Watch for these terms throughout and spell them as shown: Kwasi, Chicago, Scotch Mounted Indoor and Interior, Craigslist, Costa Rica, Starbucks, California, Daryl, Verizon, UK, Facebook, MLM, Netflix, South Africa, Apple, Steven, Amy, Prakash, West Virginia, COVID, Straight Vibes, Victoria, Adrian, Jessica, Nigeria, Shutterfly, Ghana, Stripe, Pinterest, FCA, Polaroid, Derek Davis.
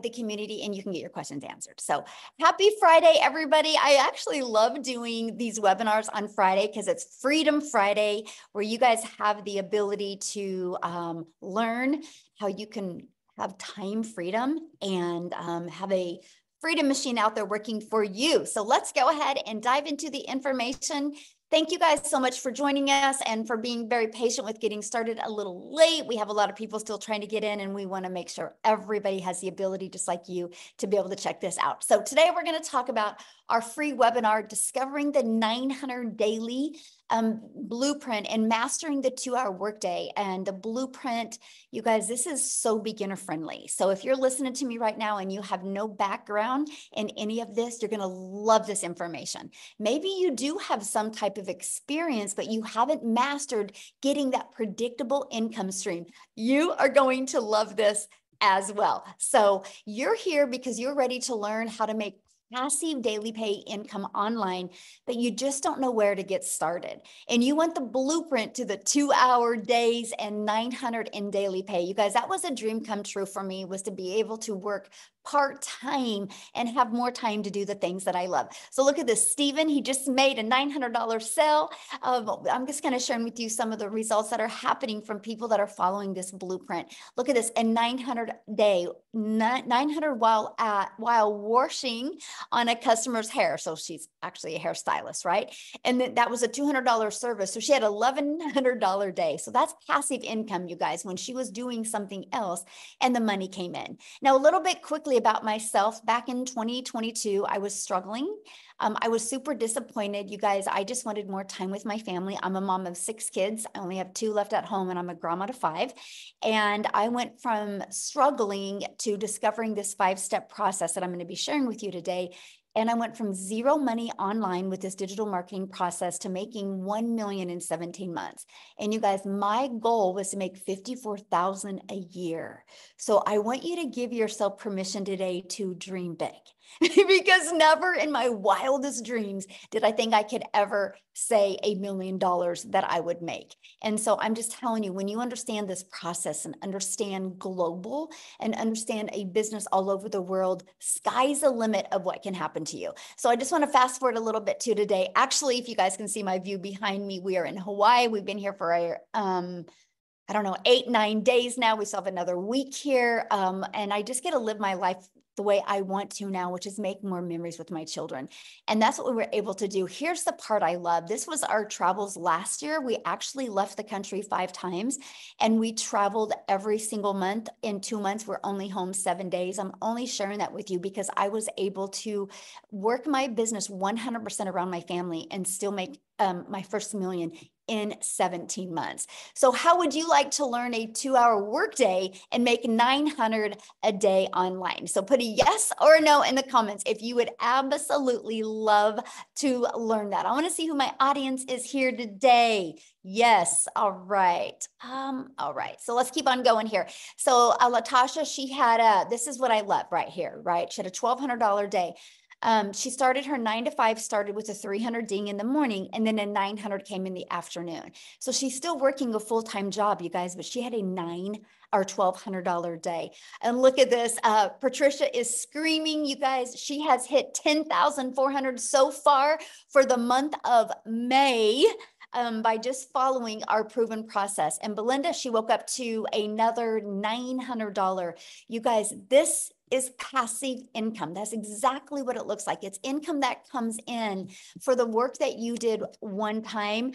the community and you can get your questions answered. So happy Friday, everybody. I actually love doing these webinars on Friday because it's Freedom Friday, where you guys have the ability to learn how you can have time freedom and have a freedom machine out there working for you. So let's go ahead and dive into the information. Thank you guys so much for joining us and for being very patient with getting started a little late. We have a lot of people still trying to get in, and we want to make sure everybody has the ability, just like you, to be able to check this out. So today we're going to talk about our free webinar, Discovering the 900 Daily Blueprint and Mastering the 2-Hour Workday. And the blueprint, you guys, this is so beginner friendly. So if you're listening to me right now and you have no background in any of this, you're going to love this information. Maybe you do have some type of experience, but you haven't mastered getting that predictable income stream. You are going to love this as well. So you're here because you're ready to learn how to make passive daily pay income online, but you just don't know where to get started. And you want the blueprint to the 2-hour days and 900 in daily pay. You guys, that was a dream come true for me, was to be able to work part-time and have more time to do the things that I love. So look at this, Steven, he just made a $900 sale. I'm just kind of sharing with you some of the results that are happening from people that are following this blueprint. Look at this, a 900 while washing on a customer's hair. So she's actually a hairstylist, right? And that was a $200 service. So she had $1,100 day. So that's passive income, you guys, when she was doing something else and the money came in. Now, a little bit quickly about myself. Back in 2022, I was struggling. I was super disappointed. You guys, I just wanted more time with my family. I'm a mom of 6 kids. I only have 2 left at home, and I'm a grandma to 5. And I went from struggling to discovering this 5-step process that I'm going to be sharing with you today. And I went from zero money online with this digital marketing process to making $1 million in 17 months. And you guys, my goal was to make $54,000 a year. So I want you to give yourself permission today to dream big, because never in my wildest dreams did I think I could ever say $1 million that I would make. And so I'm just telling you, when you understand this process and understand global and understand a business all over the world, sky's the limit of what can happen to you. So I just want to fast forward a little bit to today. Actually, if you guys can see my view behind me, we are in Hawaii. We've been here for our, I don't know, 8, 9 days now. We still have another week here. And I just get to live my life the way I want to now, which is make more memories with my children. And that's what we were able to do. Here's the part I love. This was our travels last year. We actually left the country 5 times, and we traveled every single month. In 2 months, we're only home 7 days. I'm only sharing that with you because I was able to work my business 100% around my family and still make my first $1 million in 17 months. So how would you like to learn a 2-hour workday and make 900 a day online? So put a yes or a no in the comments if you would absolutely love to learn that. I want to see who my audience is here today. Yes. All right. All right. So let's keep on going here. So Latasha, she had a, this is what I love right here, right? She had a $1,200 day. She started her 9-to-5, started with a 300 ding in the morning, and then a 900 came in the afternoon. So she's still working a full-time job, you guys, but she had a $1,200 day. And look at this. Patricia is screaming, you guys. She has hit 10,400 so far for the month of May. By just following our proven process. And Belinda, she woke up to another $900. You guys, this is passive income. That's exactly what it looks like. It's income that comes in for the work that you did one time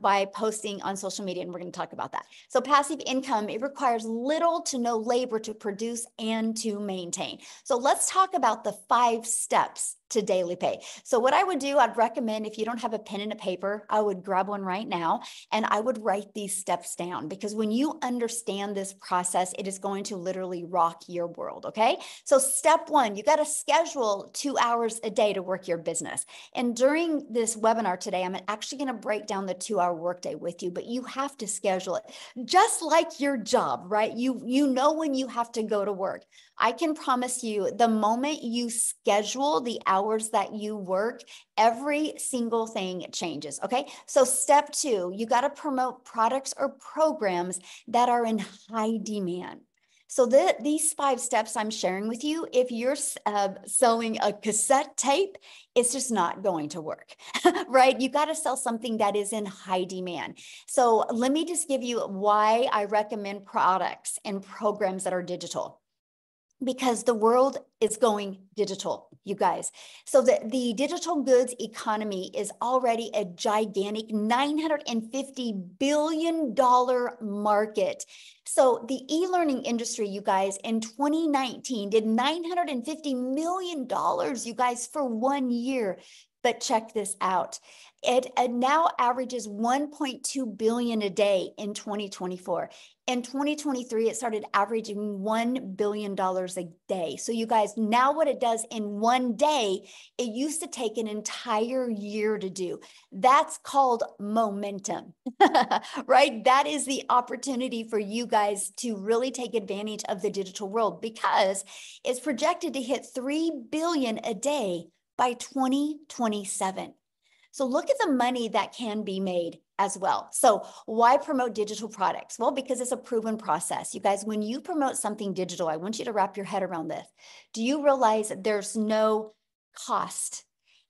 by posting on social media. And we're going to talk about that. So passive income, it requires little to no labor to produce and to maintain. So let's talk about the 5 steps to daily pay. So what I would do, I'd recommend if you don't have a pen and a paper, I would grab one right now and I would write these steps down, because when you understand this process, it is going to literally rock your world. Okay. So step 1, you got to schedule 2 hours a day to work your business. And during this webinar today, I'm actually going to break down the 2-hour workday with you, but you have to schedule it just like your job, right? You know, when you have to go to work. I can promise you, the moment you schedule the hours that you work, every single thing changes. Okay. So step 2, you got to promote products or programs that are in high demand. So these 5 steps I'm sharing with you, if you're selling a cassette tape, it's just not going to work, right? You got to sell something that is in high demand. So let me just give you why I recommend products and programs that are digital. Because the world is going digital, you guys. So the digital goods economy is already a gigantic $950 billion market. So the e-learning industry, you guys, in 2019 did $950 million, you guys, for 1 year. But check this out. It now averages 1.2 billion a day in 2024. In 2023, it started averaging $1 billion a day. So you guys, now what it does in 1 day, it used to take an entire year to do. That's called momentum, right? That is the opportunity for you guys to really take advantage of the digital world, because it's projected to hit 3 billion a day by 2027. So look at the money that can be made as well. So why promote digital products? Well, because it's a proven process. You guys, when you promote something digital, I want you to wrap your head around this. Do you realize that there's no cost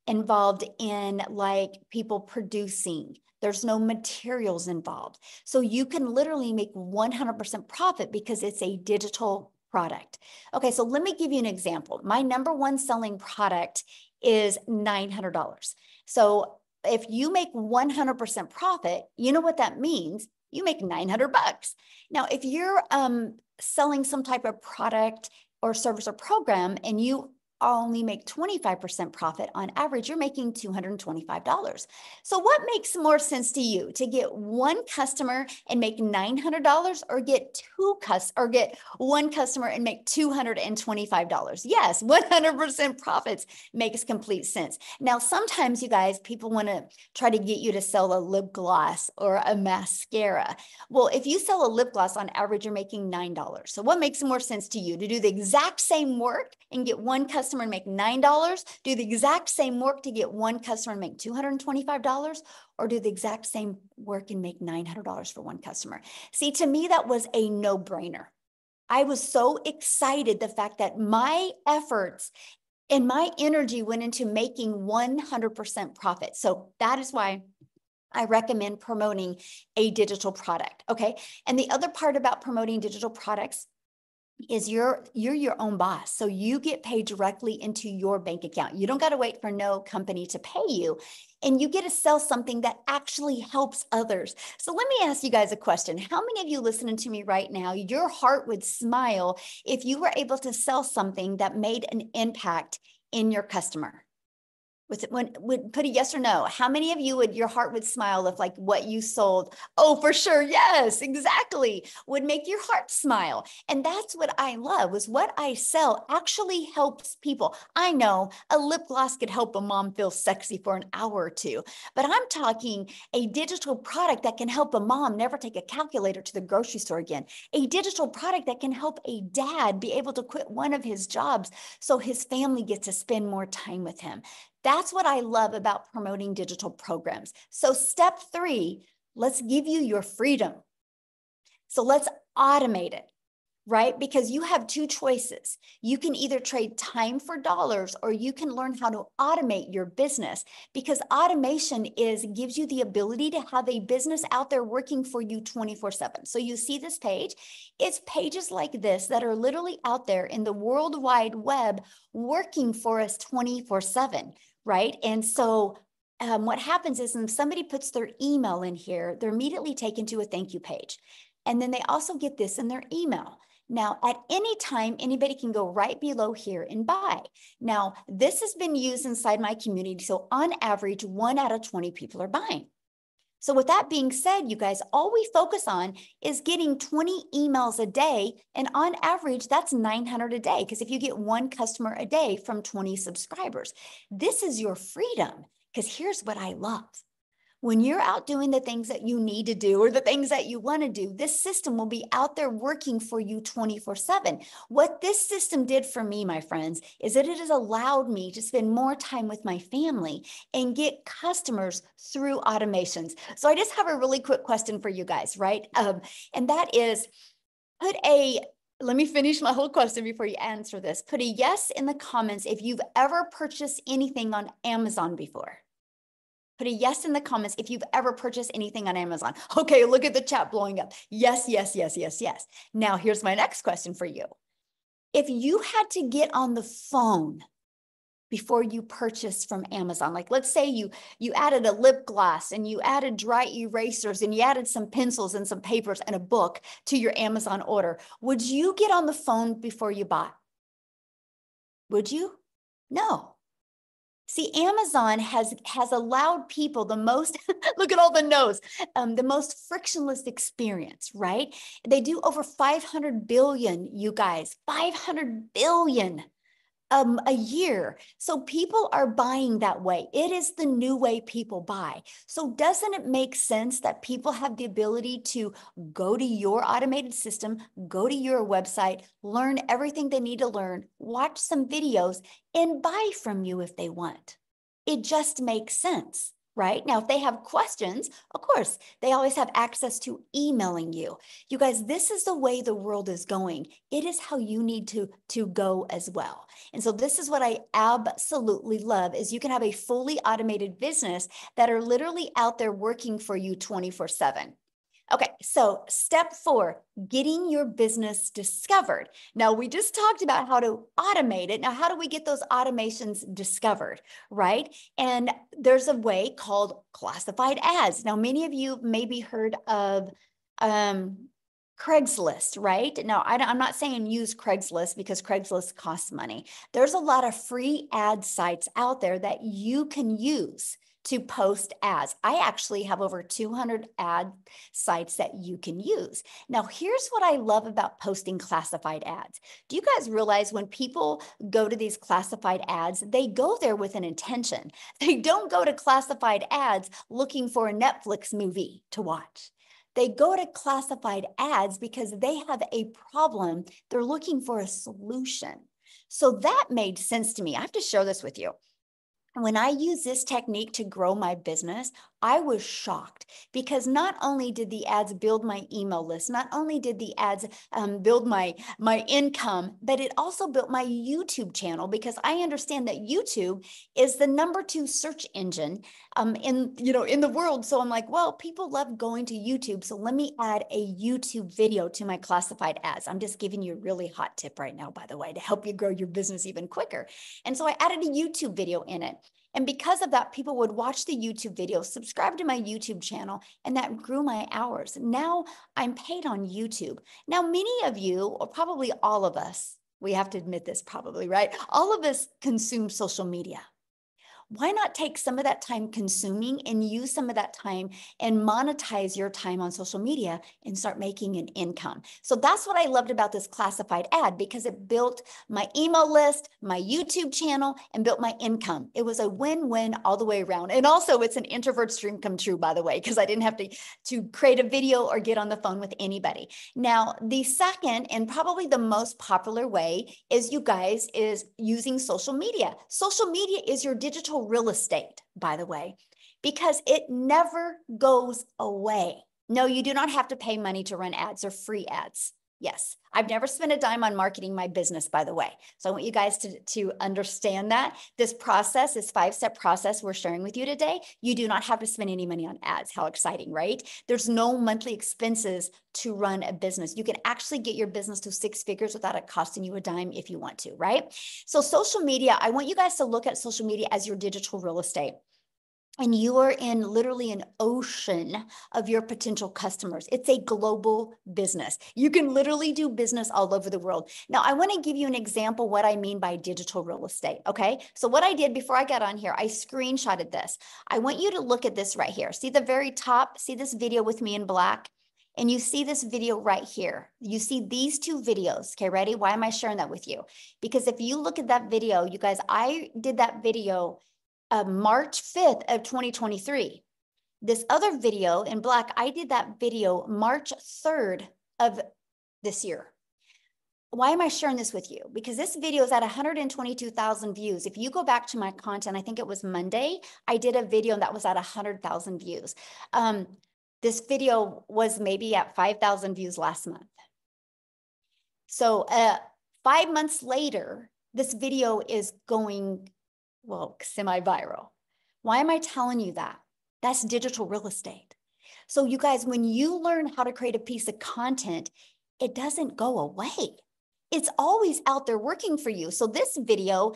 involved in like people producing? There's no materials involved. So you can literally make 100% profit because it's a digital product. Okay, so let me give you an example. My number one selling product is $900. So if you make 100% profit, you know what that means? You make $900. Now, if you're selling some type of product or service or program and you only make 25% profit on average, you're making $225. So what makes more sense to you, to get one customer and make $900, or get one customer and make $225? Yes, 100% profits makes complete sense. Now, sometimes you guys, people want to try to get you to sell a lip gloss or a mascara. Well, if you sell a lip gloss on average, you're making $9. So what makes more sense to you, to do the exact same work and get one customer and make $9, do the exact same work to get one customer and make $225, or do the exact same work and make $900 for one customer? See, to me, that was a no-brainer. I was so excited the fact that my efforts and my energy went into making 100% profit. So that is why I recommend promoting a digital product, okay? And the other part about promoting digital products is you're your own boss. So you get paid directly into your bank account. You don't got to wait for no company to pay you, and you get to sell something that actually helps others. So let me ask you guys a question. How many of you listening to me right now, your heart would smile if you were able to sell something that made an impact in your customer? Would put a yes or no. How many of you your heart would smile if like what you sold? Oh, for sure. Yes, exactly. Would make your heart smile. And that's what I love, was what I sell actually helps people. I know a lip gloss could help a mom feel sexy for an hour or two, but I'm talking a digital product that can help a mom never take a calculator to the grocery store again. A digital product that can help a dad be able to quit one of his jobs so his family gets to spend more time with him. That's what I love about promoting digital programs. So step 3, let's give you your freedom. So let's automate it, right? Because you have 2 choices. You can either trade time for dollars, or you can learn how to automate your business, because automation gives you the ability to have a business out there working for you 24/7. So you see this page, it's pages like this that are literally out there in the World Wide Web working for us 24/7, right? And so what happens is when somebody puts their email in here, they're immediately taken to a thank you page. And then they also get this in their email. Now, at any time, anybody can go right below here and buy. Now, this has been used inside my community. So on average, 1 out of 20 people are buying. So with that being said, you guys, all we focus on is getting 20 emails a day. And on average, that's 900 a day. Because if you get 1 customer a day from 20 subscribers, this is your freedom. Because here's what I love. When you're out doing the things that you need to do or the things that you want to do, this system will be out there working for you 24/7. What this system did for me, my friends, is that it has allowed me to spend more time with my family and get customers through automations. So I just have a really quick question for you guys, right? And that is, put a Let me finish my whole question before you answer this. Put a yes in the comments if you've ever purchased anything on Amazon before. Put a yes in the comments if you've ever purchased anything on Amazon. Okay, look at the chat blowing up. Yes, yes, yes, yes, yes. Now, here's my next question for you. If you had to get on the phone before you purchased from Amazon, like let's say you added a lip gloss and you added dry erasers and you added some pencils and some papers and a book to your Amazon order, would you get on the phone before you bought? Would you? No. See, Amazon has allowed people the most, look at all the no's, the most frictionless experience, right? They do over 500 billion, you guys, 500 billion. A year. So people are buying that way. It is the new way people buy. So doesn't it make sense that people have the ability to go to your automated system, go to your website, learn everything they need to learn, watch some videos, and buy from you if they want? It just makes sense. Right? Now, if they have questions, of course, they always have access to emailing you. You guys, this is the way the world is going. It is how you need to go as well. And so this is what I absolutely love is you can have a fully automated business that are literally out there working for you 24/7. Okay, so step 4, getting your business discovered. Now, we just talked about how to automate it. Now, how do we get those automations discovered, right? And there's a way called classified ads. Now, many of you maybe heard of Craigslist, right? Now, I'm not saying use Craigslist because Craigslist costs money. There's a lot of free ad sites out there that you can use to post ads. I actually have over 200 ad sites that you can use. Now, here's what I love about posting classified ads. Do you guys realize when people go to these classified ads, they go there with an intention. They don't go to classified ads looking for a Netflix movie to watch. They go to classified ads because they have a problem. They're looking for a solution. So that made sense to me. I have to share this with you. When I used this technique to grow my business, I was shocked because not only did the ads build my email list, not only did the ads build my income, but it also built my YouTube channel because I understand that YouTube is the #2 search engine in the world. So I'm like, well, people love going to YouTube. So let me add a YouTube video to my classified ads. I'm just giving you a really hot tip right now, by the way, to help you grow your business even quicker. And so I added a YouTube video in it. And because of that, people would watch the YouTube video, subscribe to my YouTube channel, and that grew my hours. Now I'm paid on YouTube. Now, many of you, or probably all of us, we have to admit this probably, right? All of us consume social media. Why not take some of that time consuming and use some of that time and monetize your time on social media and start making an income? So that's what I loved about this classified ad because it built my email list, my YouTube channel, and built my income. It was a win-win all the way around. And also it's an introvert's dream come true, by the way, because I didn't have to create a video or get on the phone with anybody. Now, the second and probably the most popular way is, you guys, is using social media. Social media is your digital real estate, by the way, because it never goes away. No, you do not have to pay money to run ads or free ads. Yes, I've never spent a dime on marketing my business, by the way. So I want you guys to understand that this process, this 5-step process we're sharing with you today, you do not have to spend any money on ads. How exciting, right? There's no monthly expenses to run a business. You can actually get your business to 6 figures without it costing you a dime if you want to, right? So social media, I want you guys to look at social media as your digital real estate. And you are in literally an ocean of your potential customers. It's a global business. You can literally do business all over the world. Now, I want to give you an example what I mean by digital real estate, okay? So what I did before I got on here, I screenshotted this. I want you to look at this right here. See the very top? See this video with me in black? And you see this video right here. You see these 2 videos. Okay, ready? Why am I sharing that with you? Because if you look at that video, you guys, I did that video March 5th of 2023. This other video in black, I did that video March 3rd of this year. Why am I sharing this with you? Because this video is at 122,000 views. If you go back to my content, I think it was Monday, I did a video that was at 100,000 views. This video was maybe at 5,000 views last month. So 5 months later, this video is going, well, semi-viral. Why am I telling you that? That's digital real estate. So you guys, when you learn how to create a piece of content, it doesn't go away. It's always out there working for you. So this video,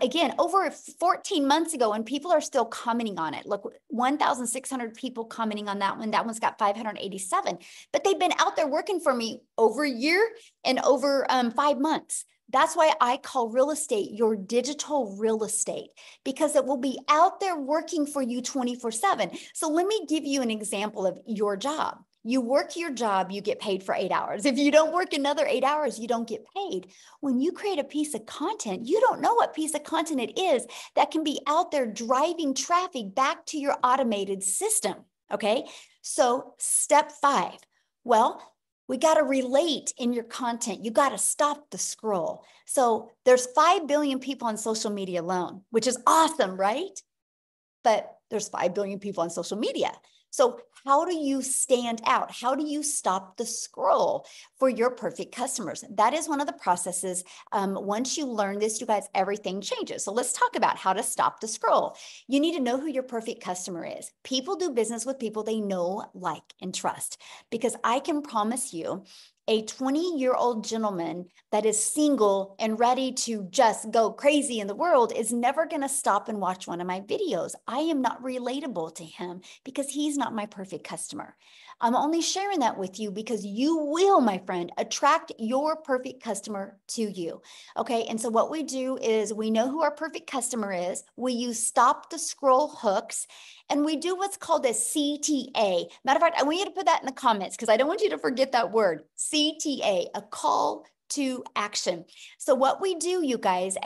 again, over 14 months ago, and people are still commenting on it. Look, 1,600 people commenting on that one. That one's got 587, but they've been out there working for me over a year and over 5 months. That's why I call real estate your digital real estate, because it will be out there working for you 24/7. So let me give you an example of your job. You work your job, you get paid for 8 hours. If you don't work another 8 hours, you don't get paid. When you create a piece of content, you don't know what piece of content it is that can be out there driving traffic back to your automated system, okay? So step 5, well, we got to relate in your content. You got to stop the scroll. So there's 5 billion people on social media alone, which is awesome, right? But there's 5 billion people on social media. So how do you stand out? How do you stop the scroll for your perfect customers? That is one of the processes. Once you learn this, you guys, everything changes. So let's talk about how to stop the scroll. You need to know who your perfect customer is. People do business with people they know, like, and trust, because I can promise you a 20-year-old gentleman that is single and ready to just go crazy in the world is never going to stop and watch one of my videos. I am not relatable to him because he's not my perfect customer. I'm only sharing that with you because you will, my friend, attract your perfect customer to you. Okay. And so what we do is we know who our perfect customer is. We use stop the scroll hooks, and we do what's called a CTA. Matter of fact, I want you to put that in the comments because I don't want you to forget that word, CTA, a call to action. So what we do, you guys,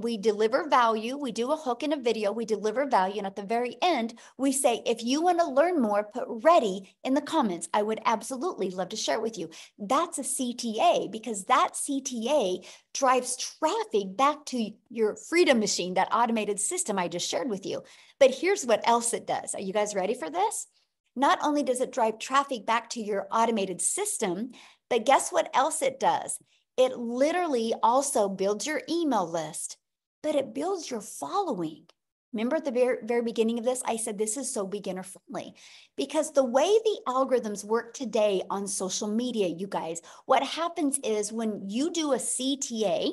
we deliver value, we do a hook in a video, we deliver value. And at the very end, we say, if you want to learn more, put ready in the comments. I would absolutely love to share it with you. That's a CTA, because that CTA drives traffic back to your Freedom machine, that automated system I just shared with you. But here's what else it does. Are you guys ready for this? Not only does it drive traffic back to your automated system, but guess what else it does? It literally also builds your email list, but it builds your following. Remember at the very beginning of this, I said, this is so beginner friendly, because the way the algorithms work today on social media, you guys, what happens is when you do a CTA,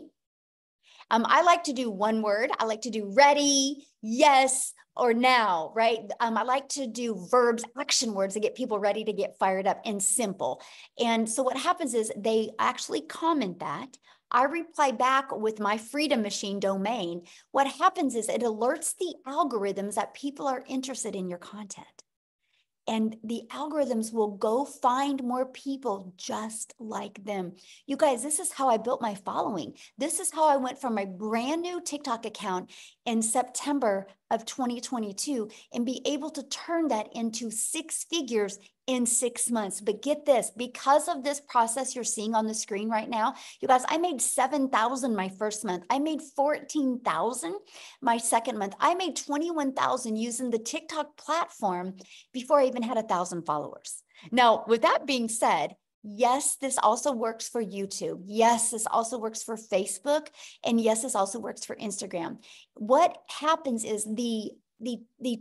I like to do one word. I like to do ready, yes, or now, right? I like to do verbs, action words to get people ready to get fired up, and simple. And so what happens is they actually comment that. I reply back with my Freedom Machine domain. What happens is it alerts the algorithms that people are interested in your content. And the algorithms will go find more people just like them. You guys, this is how I built my following. This is how I went from my brand new TikTok account in September of 2022 and be able to turn that into 6 figures in 6 months. But get this, because of this process you're seeing on the screen right now, you guys, I made $7,000 my first month. I made $14,000 my second month. I made $21,000 using the TikTok platform before I even had 1,000 followers. Now, with that being said, yes, this also works for YouTube. Yes, this also works for Facebook. And yes, this also works for Instagram. What happens is the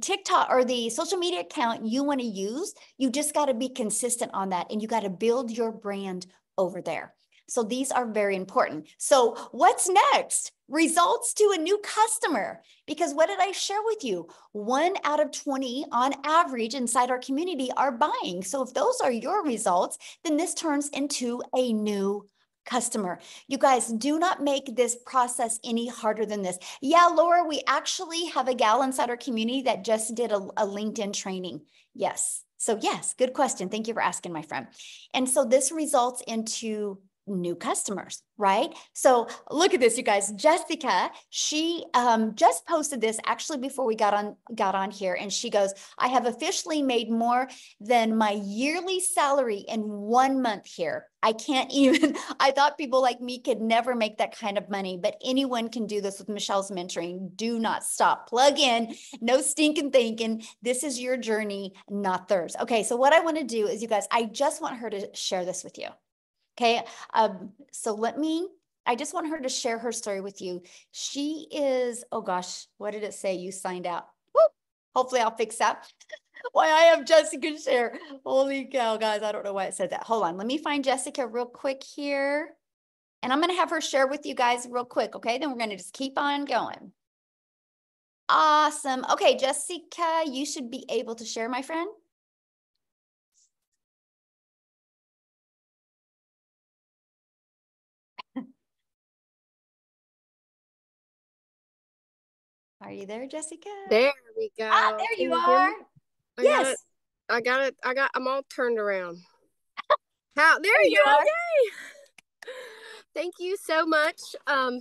TikTok or the social media account you want to use, you just got to be consistent on that, and you got to build your brand over there. So these are very important. So what's next? Results to a new customer. Because what did I share with you? 1 out of 20 on average inside our community are buying. So if those are your results, then this turns into a new customer. You guys, do not make this process any harder than this. Yeah, Laura, we actually have a gal inside our community that just did a LinkedIn training. Yes. So yes, good question. Thank you for asking, my friend. And so this results into new customers, right? So look at this, you guys. Jessica, she just posted this actually before we got on here, and she goes, I have officially made more than my yearly salary in 1 month here. I can't even, I thought people like me could never make that kind of money, but anyone can do this with Michelle's mentoring. Do not stop. Plug in. No stinking thinking. This is your journey, not theirs. Okay. So what I want to do is, you guys, I just want her to share this with you. Okay. So let me, I just want her to share her story with you. She is, oh gosh, what did it say? You signed out. Woo! Hopefully I'll fix that. Why I have Jessica share. Holy cow, guys. I don't know why it said that. Hold on. Let me find Jessica real quick here. And I'm going to have her share with you guys real quick. Okay. Then we're going to just keep on going. Awesome. Okay, Jessica, you should be able to share, my friend. Are you there, Jessica? There we go. Ah, there you are. Yes. I got it. I'm all turned around. How? There you are. Yay. Thank you so much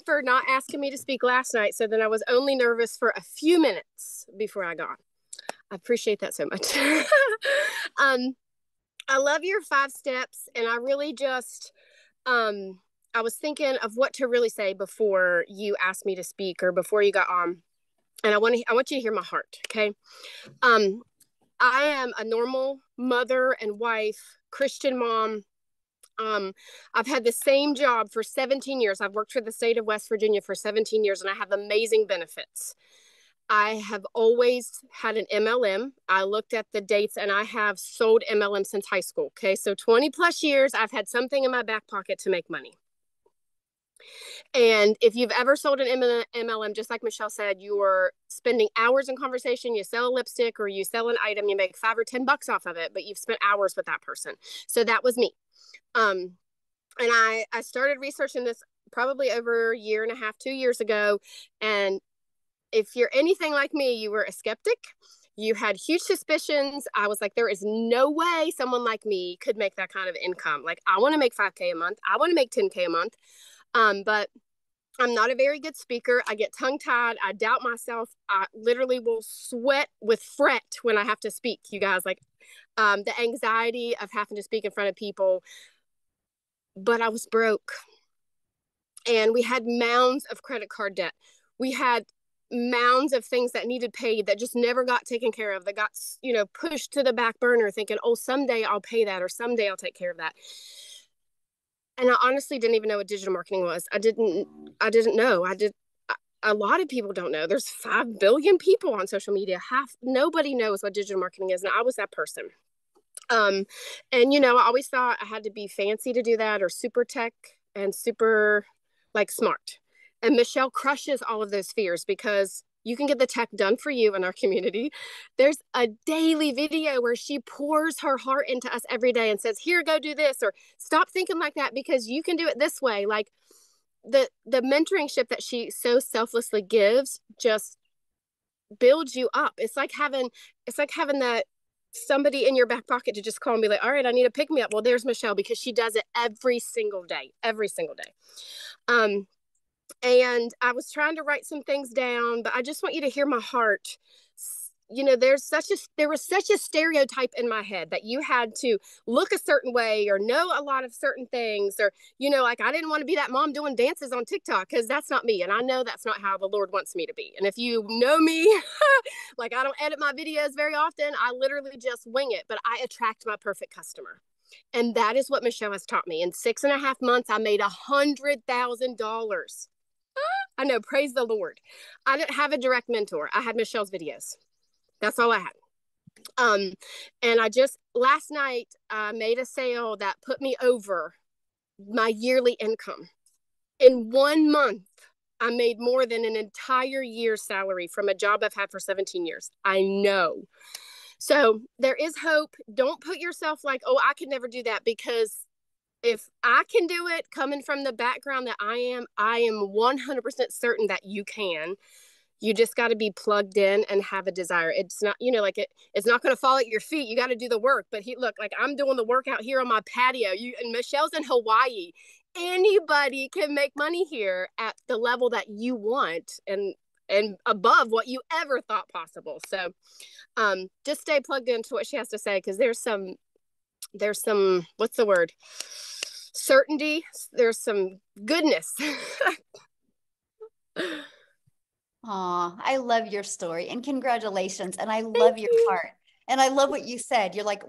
for not asking me to speak last night. So then I was only nervous for a few minutes before I got on. I appreciate that so much. I love your 5 steps, and I really just I was thinking of what to really say before you asked me to speak or before you got on. And I want you to hear my heart, okay? I am a normal mother and wife, Christian mom. I've had the same job for 17 years. I've worked for the state of West Virginia for 17 years, and I have amazing benefits. I have always had an MLM. I looked at the dates, and I have sold MLM since high school, okay? So 20 plus years, I've had something in my back pocket to make money. And if you've ever sold an MLM, just like Michelle said, you're spending hours in conversation. You sell a lipstick or you sell an item, you make $5 or $10 off of it, but you've spent hours with that person. So that was me. And I started researching this probably over a year and a half, 2 years ago. And if you're anything like me, you were a skeptic. You had huge suspicions. I was like, there is no way someone like me could make that kind of income. Like, I want to make $5K a month. I want to make $10K a month. But I'm not a very good speaker. I get tongue tied. I doubt myself. I literally will sweat with fret when I have to speak, you guys, like, the anxiety of having to speak in front of people. But I was broke, and we had mounds of credit card debt. We had mounds of things that needed paid that just never got taken care of, that got, you know, pushed to the back burner thinking, oh, someday I'll pay that, or someday I'll take care of that. And I honestly didn't even know what digital marketing was. I didn't know. A lot of people don't know. There's 5 billion people on social media. Nobody knows what digital marketing is. And I was that person. And, you know, I always thought I had to be fancy to do that, or super tech and super, like, smart. And Michelle crushes all of those fears, because you can get the tech done for you in our community. There's a daily video where she pours her heart into us every day and says, here, go do this, or stop thinking like that because you can do it this way. Like, the mentoringship that she so selflessly gives just builds you up. It's like having that somebody in your back pocket to just call and be like, all right, I need a pick me up. Well, there's Michelle, because she does it every single day. And I was trying to write some things down, but I just want you to hear my heart. You know, there was such a stereotype in my head that you had to look a certain way or know a lot of certain things, or, you know, like, I didn't want to be that mom doing dances on TikTok, because that's not me. And I know that's not how the Lord wants me to be. And if you know me, like, I don't edit my videos very often. I literally just wing it, but I attract my perfect customer. And that is what Michelle has taught me. In 6.5 months, I made $100,000. I know, praise the Lord. I didn't have a direct mentor. I had Michelle's videos. That's all I had. And I just, last night, I made a sale that put me over my yearly income. In 1 month, I made more than an entire year's salary from a job I've had for 17 years. I know. So there is hope. Don't put yourself like, oh, I could never do that, because if I can do it, coming from the background that I am 100% certain that you can. You just got to be plugged in and have a desire. It's not, you know, like, it's not going to fall at your feet. You got to do the work. But look, like, I'm doing the work out here on my patio. And Michelle's in Hawaii. Anybody can make money here at the level that you want, and above what you ever thought possible. So just stay plugged into what she has to say, because there's some, what's the word? Certainty. There's some goodness. Aw, I love your story, and congratulations. And I love your heart. And I love what you said. You're like,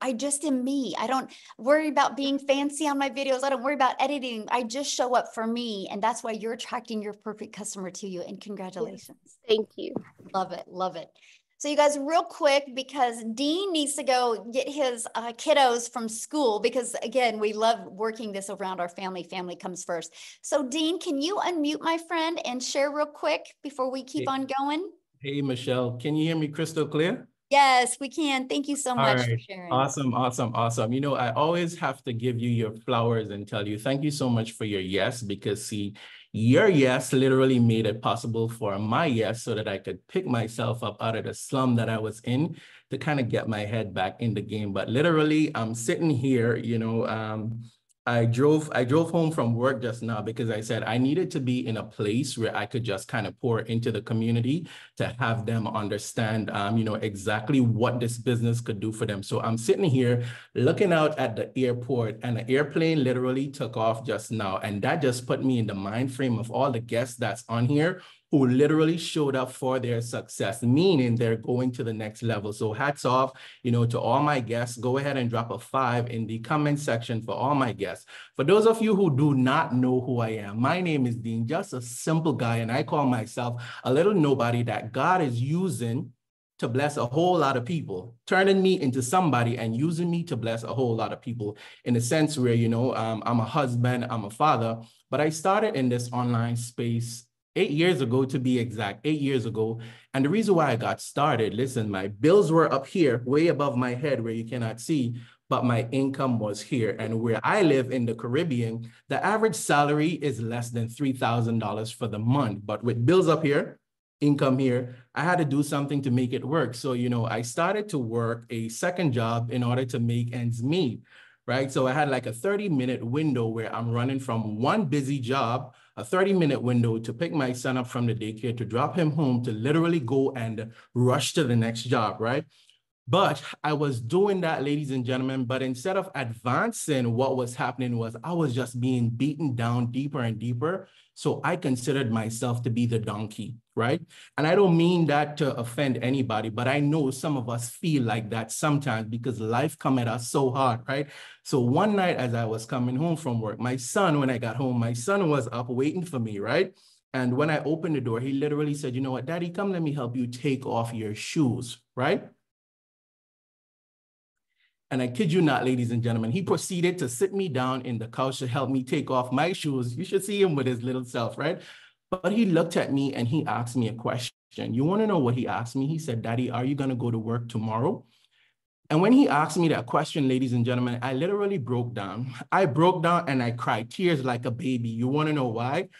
I just am me. I don't worry about being fancy on my videos. I don't worry about editing. I just show up for me. And that's why you're attracting your perfect customer to you. And congratulations. Thank you. Love it. Love it. So you guys, real quick, because Dean needs to go get his kiddos from school, because again, we love working this around our family. Family comes first. So Dean, can you unmute my friend and share real quick before we keep on going? Hey, Michelle, can you hear me crystal clear? Yes, we can. Thank you so much for sharing. Awesome, awesome, awesome. You know, I always have to give you your flowers and tell you thank you so much for your yes, because see, your yes literally made it possible for my yes so that I could pick myself up out of the slum that I was in to kind of get my head back in the game. But literally, I'm sitting here, you know, I drove home from work just now because I said I needed to be in a place where I could just kind of pour into the community to have them understand, you know, exactly what this business could do for them. So I'm sitting here looking out at the airport, and the airplane literally took off just now. And that just put me in the mind frame of all the guests that's on here who literally showed up for their success, meaning they're going to the next level. So hats off, you know, to all my guests. Go ahead and drop a 5 in the comment section for all my guests. For those of you who do not know who I am, my name is Dean, just a simple guy, and I call myself a little nobody that God is using to bless a whole lot of people, turning me into somebody and using me to bless a whole lot of people, in a sense where, you know, I'm a husband, I'm a father, but I started in this online space 8 years ago, to be exact, 8 years ago. And the reason why I got started, listen, my bills were up here, way above my head where you cannot see, but my income was here. And where I live in the Caribbean, the average salary is less than $3,000 for the month. But with bills up here, income here, I had to do something to make it work. So, you know, I started to work a second job in order to make ends meet, right? So I had like a 30-minute window where I'm running from one busy job, a 30-minute window to pick my son up from the daycare, to drop him home, to literally go and rush to the next job, right? But I was doing that, ladies and gentlemen, but instead of advancing, what was happening was I was just being beaten down deeper and deeper. So I considered myself to be the donkey, right? And I don't mean that to offend anybody, but I know some of us feel like that sometimes because life comes at us so hard, right? So one night as I was coming home from work, my son, when I got home, my son was up waiting for me, right? And when I opened the door, he literally said, you know what, Daddy, come let me help you take off your shoes, right? And I kid you not, ladies and gentlemen, he proceeded to sit me down in the couch to help me take off my shoes. You should see him with his little self, right? But he looked at me and he asked me a question. You want to know what he asked me? He said, Daddy, are you going to go to work tomorrow? And when he asked me that question, ladies and gentlemen, I literally broke down. I broke down and I cried tears like a baby. You want to know why?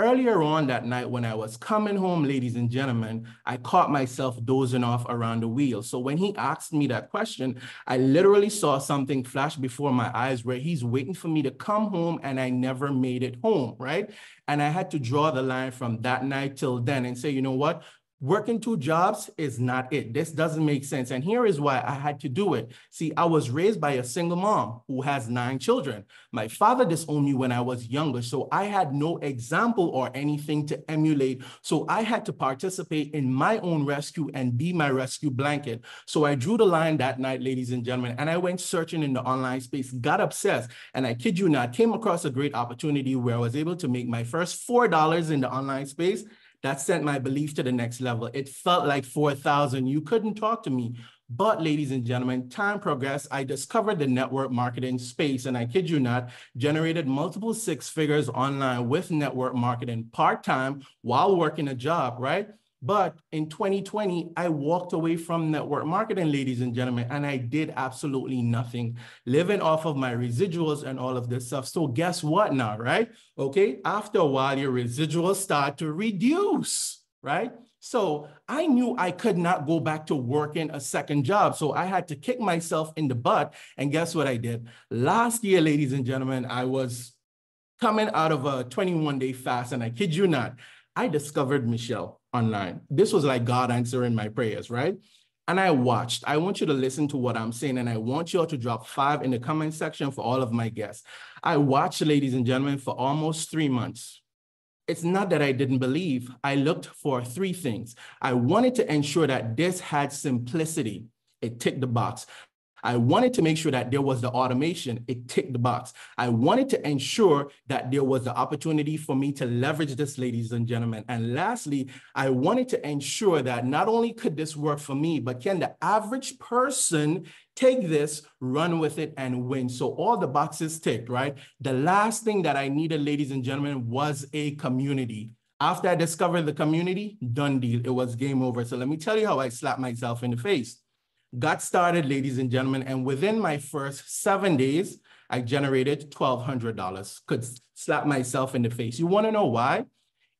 Earlier on that night when I was coming home, ladies and gentlemen, I caught myself dozing off around the wheel. So when he asked me that question, I literally saw something flash before my eyes where he's waiting for me to come home and I never made it home, right? And I had to draw the line from that night till then and say, you know what? Working two jobs is not it. This doesn't make sense. And here is why I had to do it. See, I was raised by a single mom who has 9 children. My father disowned me when I was younger, so I had no example or anything to emulate. So I had to participate in my own rescue and be my rescue blanket. So I drew the line that night, ladies and gentlemen, and I went searching in the online space, got obsessed, and I kid you not, came across a great opportunity where I was able to make my first $4 in the online space. That sent my belief to the next level. It felt like 4,000. You couldn't talk to me. But ladies and gentlemen, time progressed. I discovered the network marketing space, and I kid you not, generated multiple 6 figures online with network marketing part-time while working a job, right? But in 2020, I walked away from network marketing, ladies and gentlemen, and I did absolutely nothing, living off of my residuals and all of this stuff. So guess what now, right? Okay, after a while, your residuals start to reduce, right? So I knew I could not go back to working a second job. So I had to kick myself in the butt. And guess what I did? Last year, ladies and gentlemen, I was coming out of a 21-day fast, and I kid you not, I discovered Michelle online. This was like God answering my prayers, right? And I watched. I want you to listen to what I'm saying, and I want you all to drop 5 in the comment section for all of my guests. I watched, ladies and gentlemen, for almost 3 months. It's not that I didn't believe. I looked for 3 things. I wanted to ensure that this had simplicity. It ticked the box. I wanted to make sure that there was the automation. It ticked the box. I wanted to ensure that there was the opportunity for me to leverage this, ladies and gentlemen. And lastly, I wanted to ensure that not only could this work for me, but can the average person take this, run with it, and win. So all the boxes ticked, right? The last thing that I needed, ladies and gentlemen, was a community. After I discovered the community, done deal. It was game over. So let me tell you how I slapped myself in the face. Got started, ladies and gentlemen, and within my first 7 days, I generated $1,200. Could slap myself in the face. You want to know why?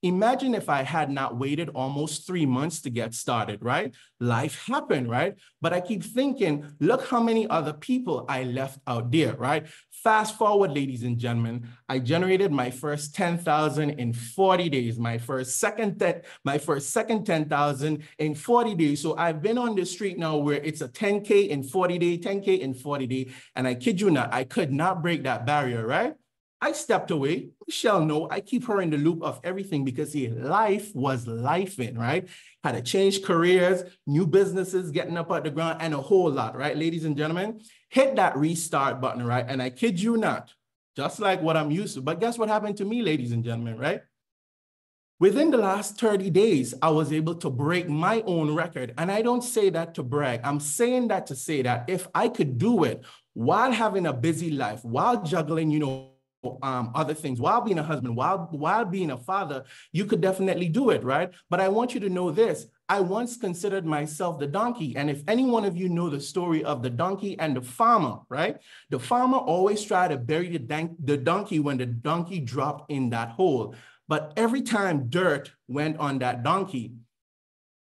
Imagine if I had not waited almost 3 months to get started, right? Life happened, right? But I keep thinking, look how many other people I left out there, right? Fast forward, ladies and gentlemen, I generated my first 10,000 in 40 days, my first second 10,000 in 40 days. So I've been on the street now where it's a 10K in 40 day, 10K in 40 day. And I kid you not, I could not break that barrier, right? I stepped away. Michelle know, I keep her in the loop of everything because see, life was lifing, right? Had to change careers, new businesses, getting up out the ground, and a whole lot, right? Ladies and gentlemen, hit that restart button, right? And I kid you not, just like what I'm used to. But guess what happened to me, ladies and gentlemen, right? Within the last 30 days, I was able to break my own record. And I don't say that to brag. I'm saying that to say that if I could do it while having a busy life, while juggling, you know, other things, while being a husband, while being a father, you could definitely do it, right? But I want you to know this. I once considered myself the donkey. And if any one of you know the story of the donkey and the farmer, right? The farmer always tried to bury the donkey when the donkey dropped in that hole. But every time dirt went on that donkey,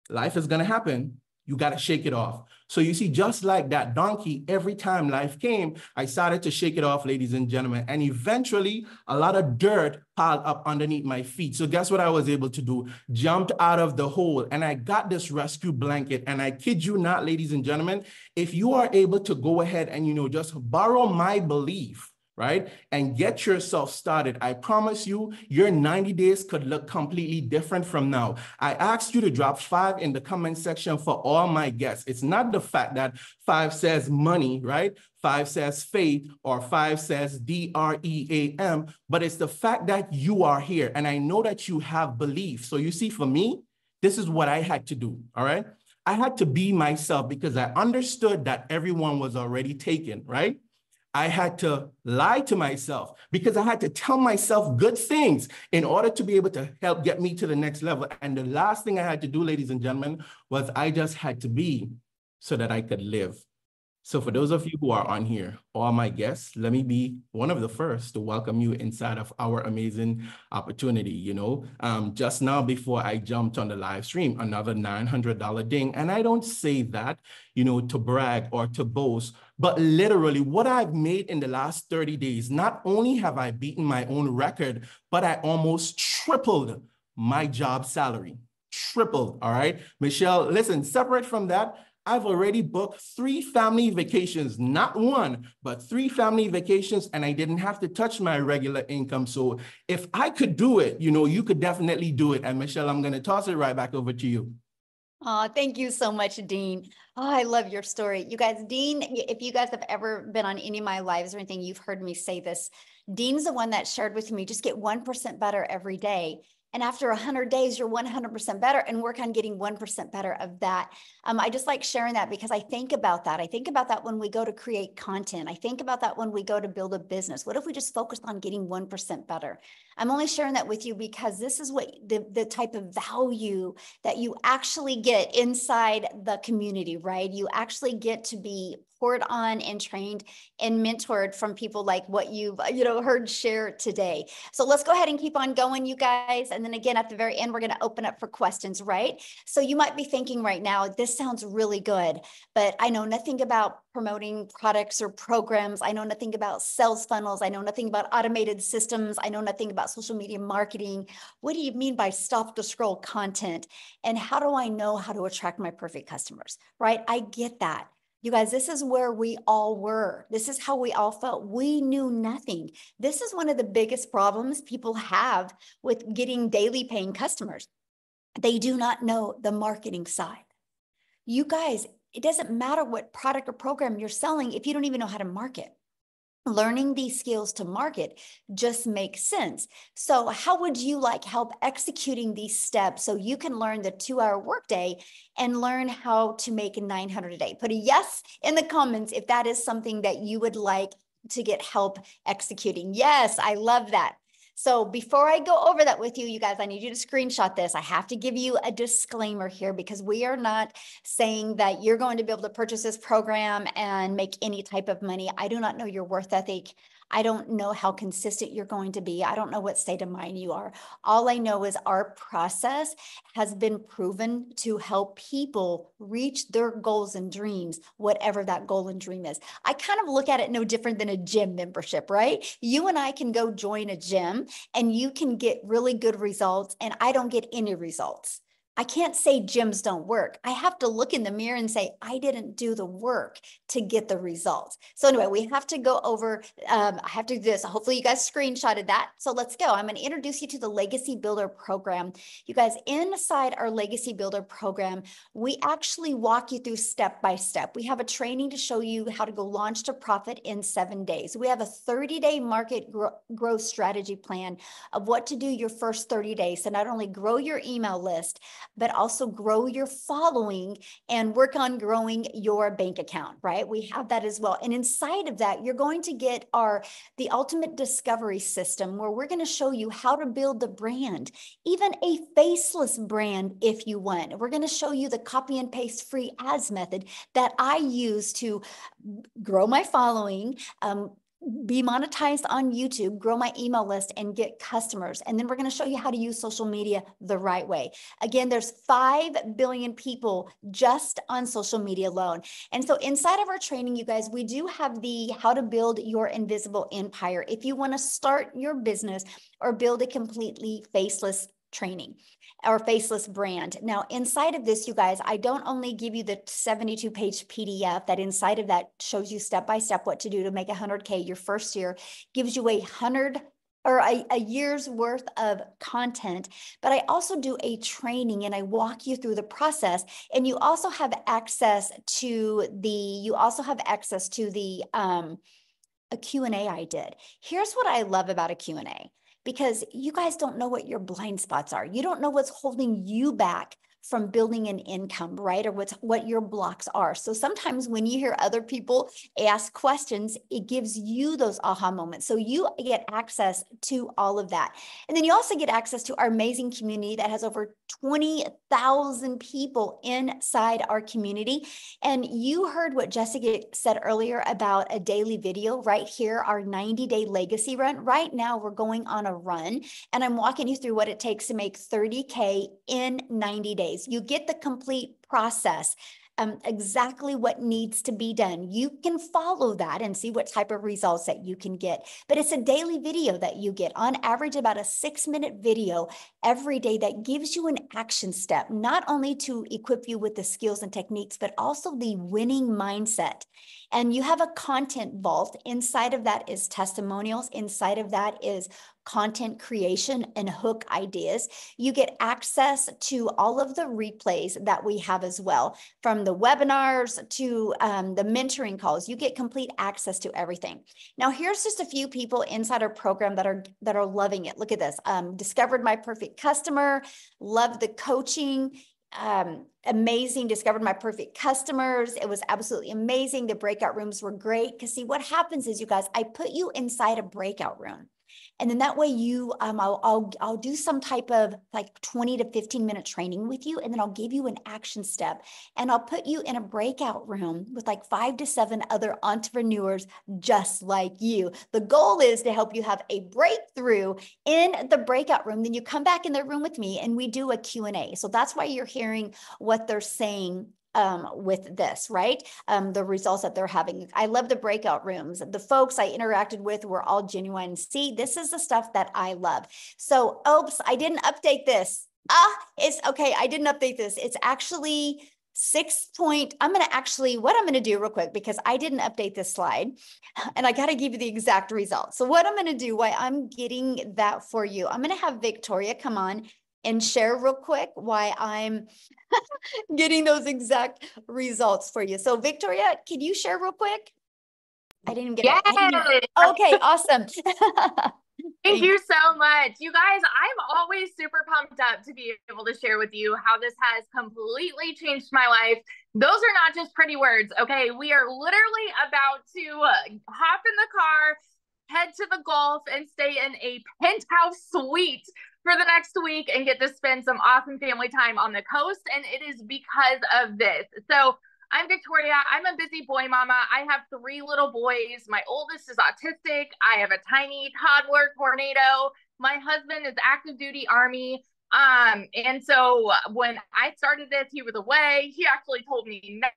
life is going to happen. You got to shake it off. So you see, just like that donkey, every time life came, I started to shake it off, ladies and gentlemen. And eventually, a lot of dirt piled up underneath my feet. So guess what I was able to do? Jumped out of the hole. And I got this rescue blanket. And I kid you not, ladies and gentlemen, if you are able to go ahead and, you know, just borrow my belief, right? And get yourself started. I promise you, your 90 days could look completely different from now. I asked you to drop 5 in the comment section for all my guests. It's not the fact that 5 says money, right? 5 says faith, or 5 says DREAM, but it's the fact that you are here. And I know that you have belief. So you see, for me, this is what I had to do, all right? I had to be myself because I understood that everyone was already taken, right? I had to lie to myself because I had to tell myself good things in order to be able to help get me to the next level. And the last thing I had to do, ladies and gentlemen, was I just had to be so that I could live. So for those of you who are on here, all my guests, let me be one of the first to welcome you inside of our amazing opportunity. You know, just now before I jumped on the live stream, another $900 ding. And I don't say that, you know, to brag or to boast, but literally what I've made in the last 30 days, not only have I beaten my own record, but I almost tripled my job salary. Tripled, all right? Michelle, listen, separate from that, I've already booked 3 family vacations, not 1, but 3 family vacations, and I didn't have to touch my regular income. So if I could do it, you know, you could definitely do it. And Michelle, I'm going to toss it right back over to you. Oh, thank you so much, Dean. Oh, I love your story. You guys, Dean, if you guys have ever been on any of my lives or anything, you've heard me say this. Dean's the one that shared with me, just get 1% better every day. And after 100 days, you're 100% better, and work on getting 1% better of that. I just like sharing that because I think about that. I think about that when we go to create content. I think about that when we go to build a business. What if we just focused on getting 1% better? I'm only sharing that with you because this is what the type of value that you actually get inside the community, right? You actually get to be poured on and trained and mentored from people like what you've, you know, heard share today. So let's go ahead and keep on going, you guys. And then again, at the very end, we're going to open up for questions, right? So you might be thinking right now, this sounds really good, but I know nothing about promoting products or programs. I know nothing about sales funnels. I know nothing about automated systems. I know nothing about social media marketing. What do you mean by stop-the-scroll content? And how do I know how to attract my perfect customers, right? I get that. You guys, this is where we all were. This is how we all felt. We knew nothing. This is one of the biggest problems people have with getting daily paying customers. They do not know the marketing side. You guys, It doesn't matter what product or program you're selling if you don't even know how to market. Learning these skills to market just makes sense. So how would you like help executing these steps so you can learn the 2-hour workday and learn how to make 900 a day? Put a yes in the comments if that is something that you would like to get help executing. Yes, I love that. So before I go over that with you, you guys, I need you to screenshot this. I have to give you a disclaimer here because we are not saying that you're going to be able to purchase this program and make any type of money. I do not know your worth ethic. I don't know how consistent you're going to be. I don't know what state of mind you are. All I know is our process has been proven to help people reach their goals and dreams, whatever that goal and dream is. I kind of look at it no different than a gym membership, right? You and I can go join a gym and you can get really good results and I don't get any results. I can't say gyms don't work. I have to look in the mirror and say, I didn't do the work to get the results. So anyway, we have to go over, I have to do this. Hopefully you guys screenshotted that. So let's go. I'm going to introduce you to the Legacy Builder program. You guys, inside our Legacy Builder program, we actually walk you through step by step. We have a training to show you how to go launch to profit in 7 days. We have a 30-day market growth strategy plan of what to do your first 30 days. So not only grow your email list, but also grow your following and work on growing your bank account, right? We have that as well. And inside of that, you're going to get the ultimate discovery system where we're going to show you how to build the brand, even a faceless brand if you want. We're going to show you the copy and paste free ads method that I use to grow my following, be monetized on YouTube, grow my email list, and get customers. And then we're going to show you how to use social media the right way. Again, there's 5 billion people just on social media alone. And so inside of our training, you guys, we do have the how to build your invisible empire if you want to start your business or build a completely faceless training or faceless brand. Now, inside of this, you guys, I don't only give you the 72-page PDF that inside of that shows you step-by-step what to do to make 100K your first year, gives you a year's worth of content, but I also do a training and I walk you through the process. And you also have access to a Q&A I did. Here's what I love about a Q&A. Because you guys don't know what your blind spots are. You don't know what's holding you back from building an income, right? Or what your blocks are. So sometimes when you hear other people ask questions, it gives you those aha moments. So you get access to all of that. And then you also get access to our amazing community that has over 20,000 people inside our community. And you heard what Jessica said earlier about a daily video right here, our 90-day legacy run. Right now, we're going on a run and I'm walking you through what it takes to make 30K in 90 days. You get the complete process, exactly what needs to be done. You can follow that and see what type of results that you can get. But it's a daily video that you get, on average, about a 6-minute video every day that gives you an action step, not only to equip you with the skills and techniques, but also the winning mindset. And you have a content vault. Inside of that is testimonials. Inside of that is content creation and hook ideas. You get access to all of the replays that we have as well, from the webinars to the mentoring calls. You get complete access to everything. Now, here's just a few people inside our program that are loving it. Look at this. Discovered my perfect customer. Love the coaching. Amazing, discovered my perfect customers. It was absolutely amazing. The breakout rooms were great because see what happens is, you guys, I put you inside a breakout room. And then that way you, I'll do some type of like 20 to 15 minute training with you. And then I'll give you an action step and I'll put you in a breakout room with like 5 to 7 other entrepreneurs just like you. The goal is to help you have a breakthrough in the breakout room. Then you come back in the room with me and we do a Q&A. So that's why you're hearing what they're saying with this, right? The results that they're having. I love the breakout rooms. The folks I interacted with were all genuine. See, this is the stuff that I love. So, oops, I didn't update this. It's okay. I didn't update this. It's actually what I'm going to do real quick, because I didn't update this slide and I got to give you the exact result. So what I'm going to do, while I'm getting that for you, I'm going to have Victoria come on and share real quick why I'm getting those exact results for you. So Victoria, can you share real quick? I didn't get it. Yes. Okay, awesome. Thank you so much. You guys, I'm always super pumped up to be able to share with you how this has completely changed my life. Those are not just pretty words, okay? We are literally about to hop in the car, head to the Gulf, and stay in a penthouse suite for the next week and get to spend some awesome family time on the coast. And it is because of this. So I'm Victoria. I'm a busy boy mama. I have 3 little boys. My oldest is autistic. I have a tiny toddler tornado. My husband is active duty Army. And so when I started this, he was away. He actually told me not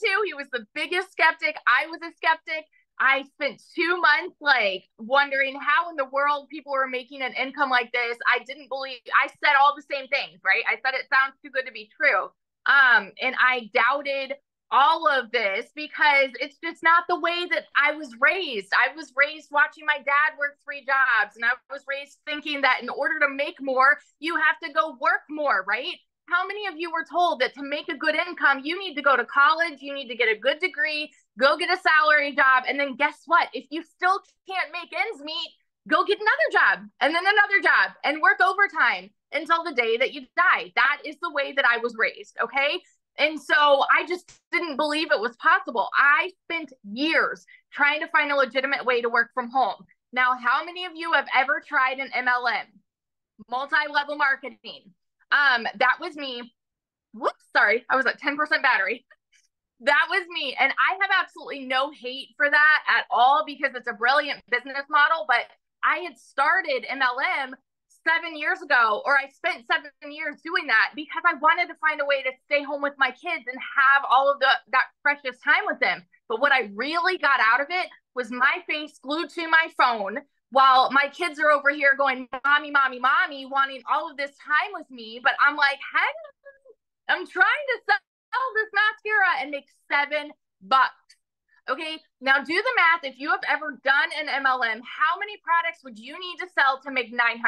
to. He was the biggest skeptic. I was a skeptic. I spent 2 months like wondering how in the world people were making an income like this. I didn't believe. I said all the same things, right? I said it sounds too good to be true. And I doubted all of this because it's just not the way that I was raised. I was raised watching my dad work 3 jobs, and I was raised thinking that in order to make more, you have to go work more, right? How many of you were told that to make a good income, you need to go to college, you need to get a good degree, go get a salary job, and then guess what? If you still can't make ends meet, go get another job and then another job and work overtime until the day that you die. That is the way that I was raised, okay? And so I just didn't believe it was possible. I spent years trying to find a legitimate way to work from home. Now, how many of you have ever tried an MLM? Multi-level marketing. That was me. Whoops, sorry. I was at 10% battery. That was me. And I have absolutely no hate for that at all because it's a brilliant business model, but I had started MLM 7 years ago, or I spent 7 years doing that because I wanted to find a way to stay home with my kids and have all of that precious time with them. But what I really got out of it was my face glued to my phone while my kids are over here going, mommy, mommy, mommy, wanting all of this time with me. But I'm like, hey, I'm trying to sell this mascara and make $7. Okay, now do the math. If you have ever done an MLM, how many products would you need to sell to make 900?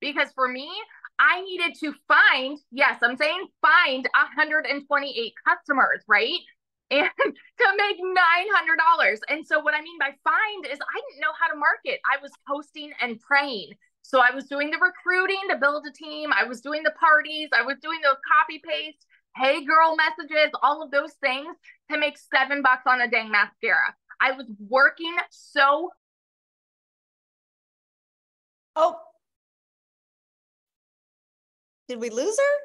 Because for me, I needed to find, yes, I'm saying find 128 customers, right? And to make $900. And so what I mean by find is I didn't know how to market. I was posting and praying. So I was doing the recruiting to build a team. I was doing the parties. I was doing those copy paste, hey girl messages, all of those things to make $7 on a dang mascara. I was working so. Oh, did we lose her?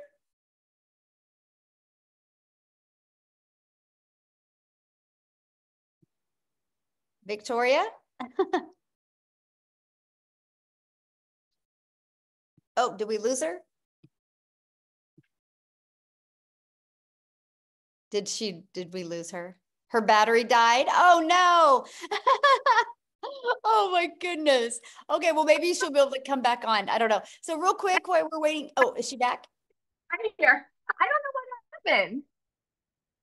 Victoria? Oh, did we lose her? Did we lose her? Her battery died? Oh no. Oh my goodness. Okay, well maybe she'll be able to come back on. I don't know. So real quick while we're waiting. Oh, is she back? I'm here. I don't know what happened.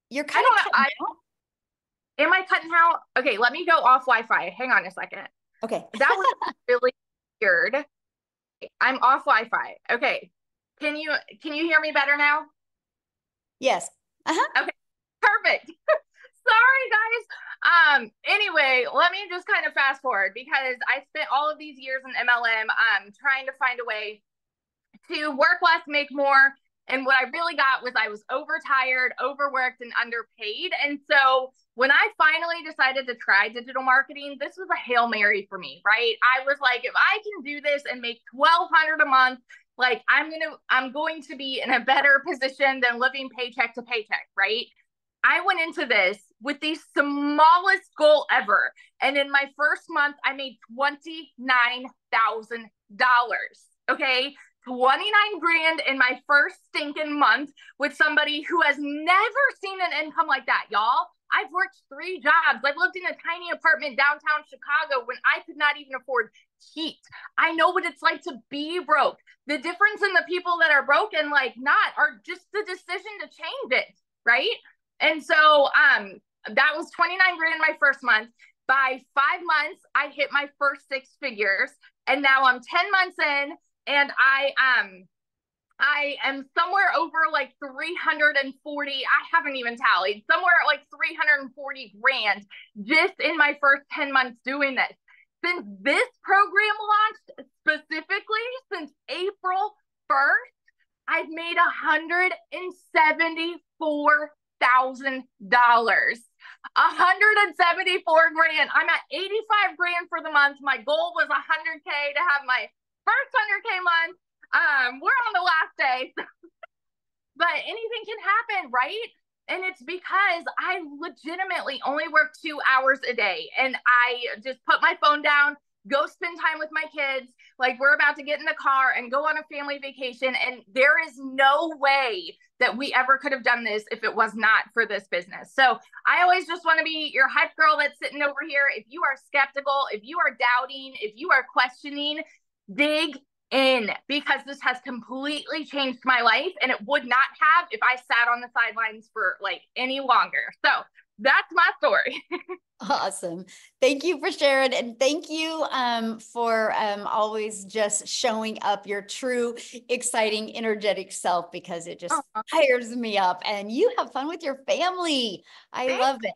You're kind of cutting out. Am I cutting out? Okay, let me go off Wi-Fi. Hang on a second. Okay. That was really weird. I'm off Wi-Fi. Okay. Can you hear me better now? Yes. Okay. Perfect. Sorry, guys. Anyway, let me just kind of fast forward because I spent all of these years in MLM trying to find a way to work less, make more. And what I really got was I was overtired, overworked, and underpaid. And so when I finally decided to try digital marketing, this was a Hail Mary for me, right? I was like, if I can do this and make $1,200 a month, like I'm going to be in a better position than living paycheck to paycheck, right? I went into this with the smallest goal ever. And in my first month, I made $29,000, okay? 29 grand in my first stinking month with somebody who has never seen an income like that, y'all. I've worked 3 jobs. I've lived in a tiny apartment downtown Chicago when I could not even afford heat. I know what it's like to be broke. The difference in the people that are broke and like not are just the decision to change it, right? And so that was 29 grand in my first month. By 5 months, I hit my first 6 figures. And now I'm 10 months in. And I I am somewhere over like 340. I haven't even tallied, somewhere at like 340 grand just in my first 10 months doing this. Since this program launched, specifically since April 1st, I've made $174,000. 174 grand. I'm at 85 grand for the month. My goal was 100K to have my first 100K month. We're on the last day, but anything can happen, right? And it's because I legitimately only work 2 hours a day, and I just put my phone down, go spend time with my kids. Like, we're about to get in the car and go on a family vacation. And there is no way that we ever could have done this if it was not for this business. So I always just want to be your hype girl that's sitting over here. If you are skeptical, if you are doubting, if you are questioning, dig in, because this has completely changed my life, and it would not have if I sat on the sidelines for like any longer. So that's my story. Awesome. Thank you for sharing. And thank you for always just showing up your true, exciting, energetic self, because it just fires me up. And you have fun with your family. I love it.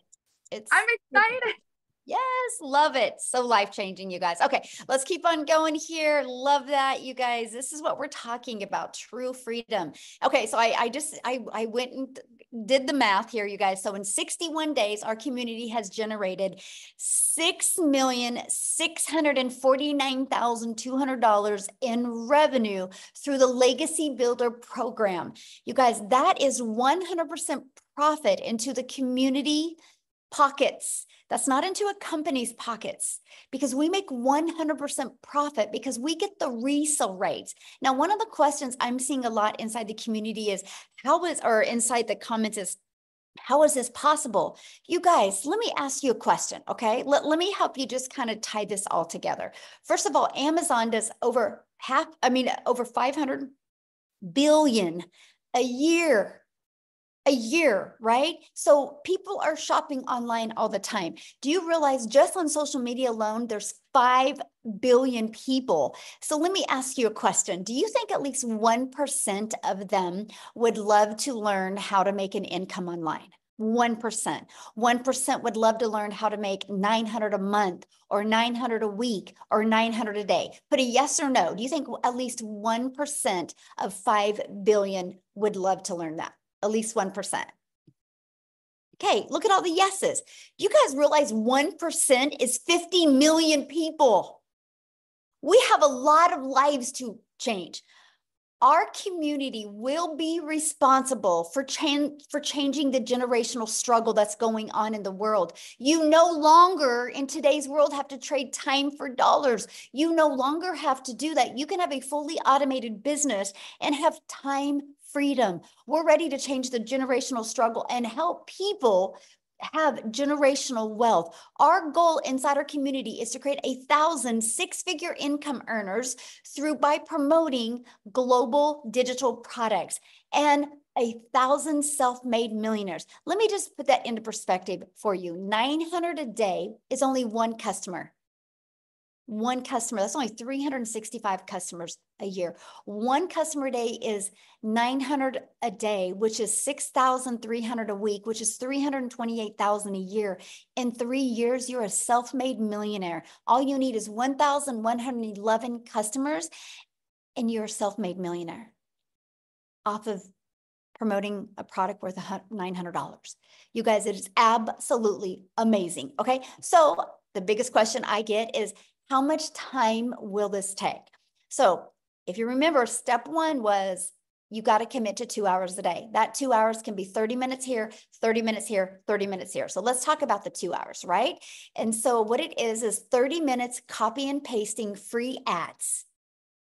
I'm excited. Yes. Love it. So life-changing, you guys. Okay. Let's keep on going here. Love that, you guys. This is what we're talking about. True freedom. Okay. So I went and did the math here, you guys. So in 61 days, our community has generated $6,649,200 in revenue through the Legacy Builder program. You guys, that is 100% profit into the community pockets. That's not into a company's pockets, because we make 100% profit because we get the resale rates. Now, one of the questions I'm seeing a lot inside the community is inside the comments is, how is this possible? You guys, let me ask you a question, okay? Let me help you just kind of tie this all together. First of all, Amazon does over 500 billion a year, right? So people are shopping online all the time. Do you realize just on social media alone, there's 5 billion people? So let me ask you a question. Do you think at least 1% of them would love to learn how to make an income online? 1%. 1% would love to learn how to make 900 a month or 900 a week or 900 a day. Put a yes or no. Do you think at least 1% of 5 billion would love to learn that? At least 1%. Okay, look at all the yeses. You guys realize 1% is 50 million people. We have a lot of lives to change. Our community will be responsible for changing the generational struggle that's going on in the world. You no longer, in today's world, have to trade time for dollars. You no longer have to do that. You can have a fully automated business and have time freedom. We're ready to change the generational struggle and help people have generational wealth. Our goal inside our community is to create 1,000 six-figure income earners by promoting global digital products and 1,000 self-made millionaires. Let me just put that into perspective for you. 900 a day is only one customer. One customer, that's only 365 customers a year. One customer a day is 900 a day, which is 6,300 a week, which is 328,000 a year. In 3 years, you're a self-made millionaire. All you need is 1,111 customers, and you're a self-made millionaire off of promoting a product worth $900. You guys, it is absolutely amazing. Okay. So the biggest question I get is, how much time will this take? So if you remember, step one was you got to commit to 2 hours a day. That 2 hours can be 30 minutes here, 30 minutes here, 30 minutes here. So let's talk about the 2 hours, right? And so what it is 30 minutes copy and pasting free ads.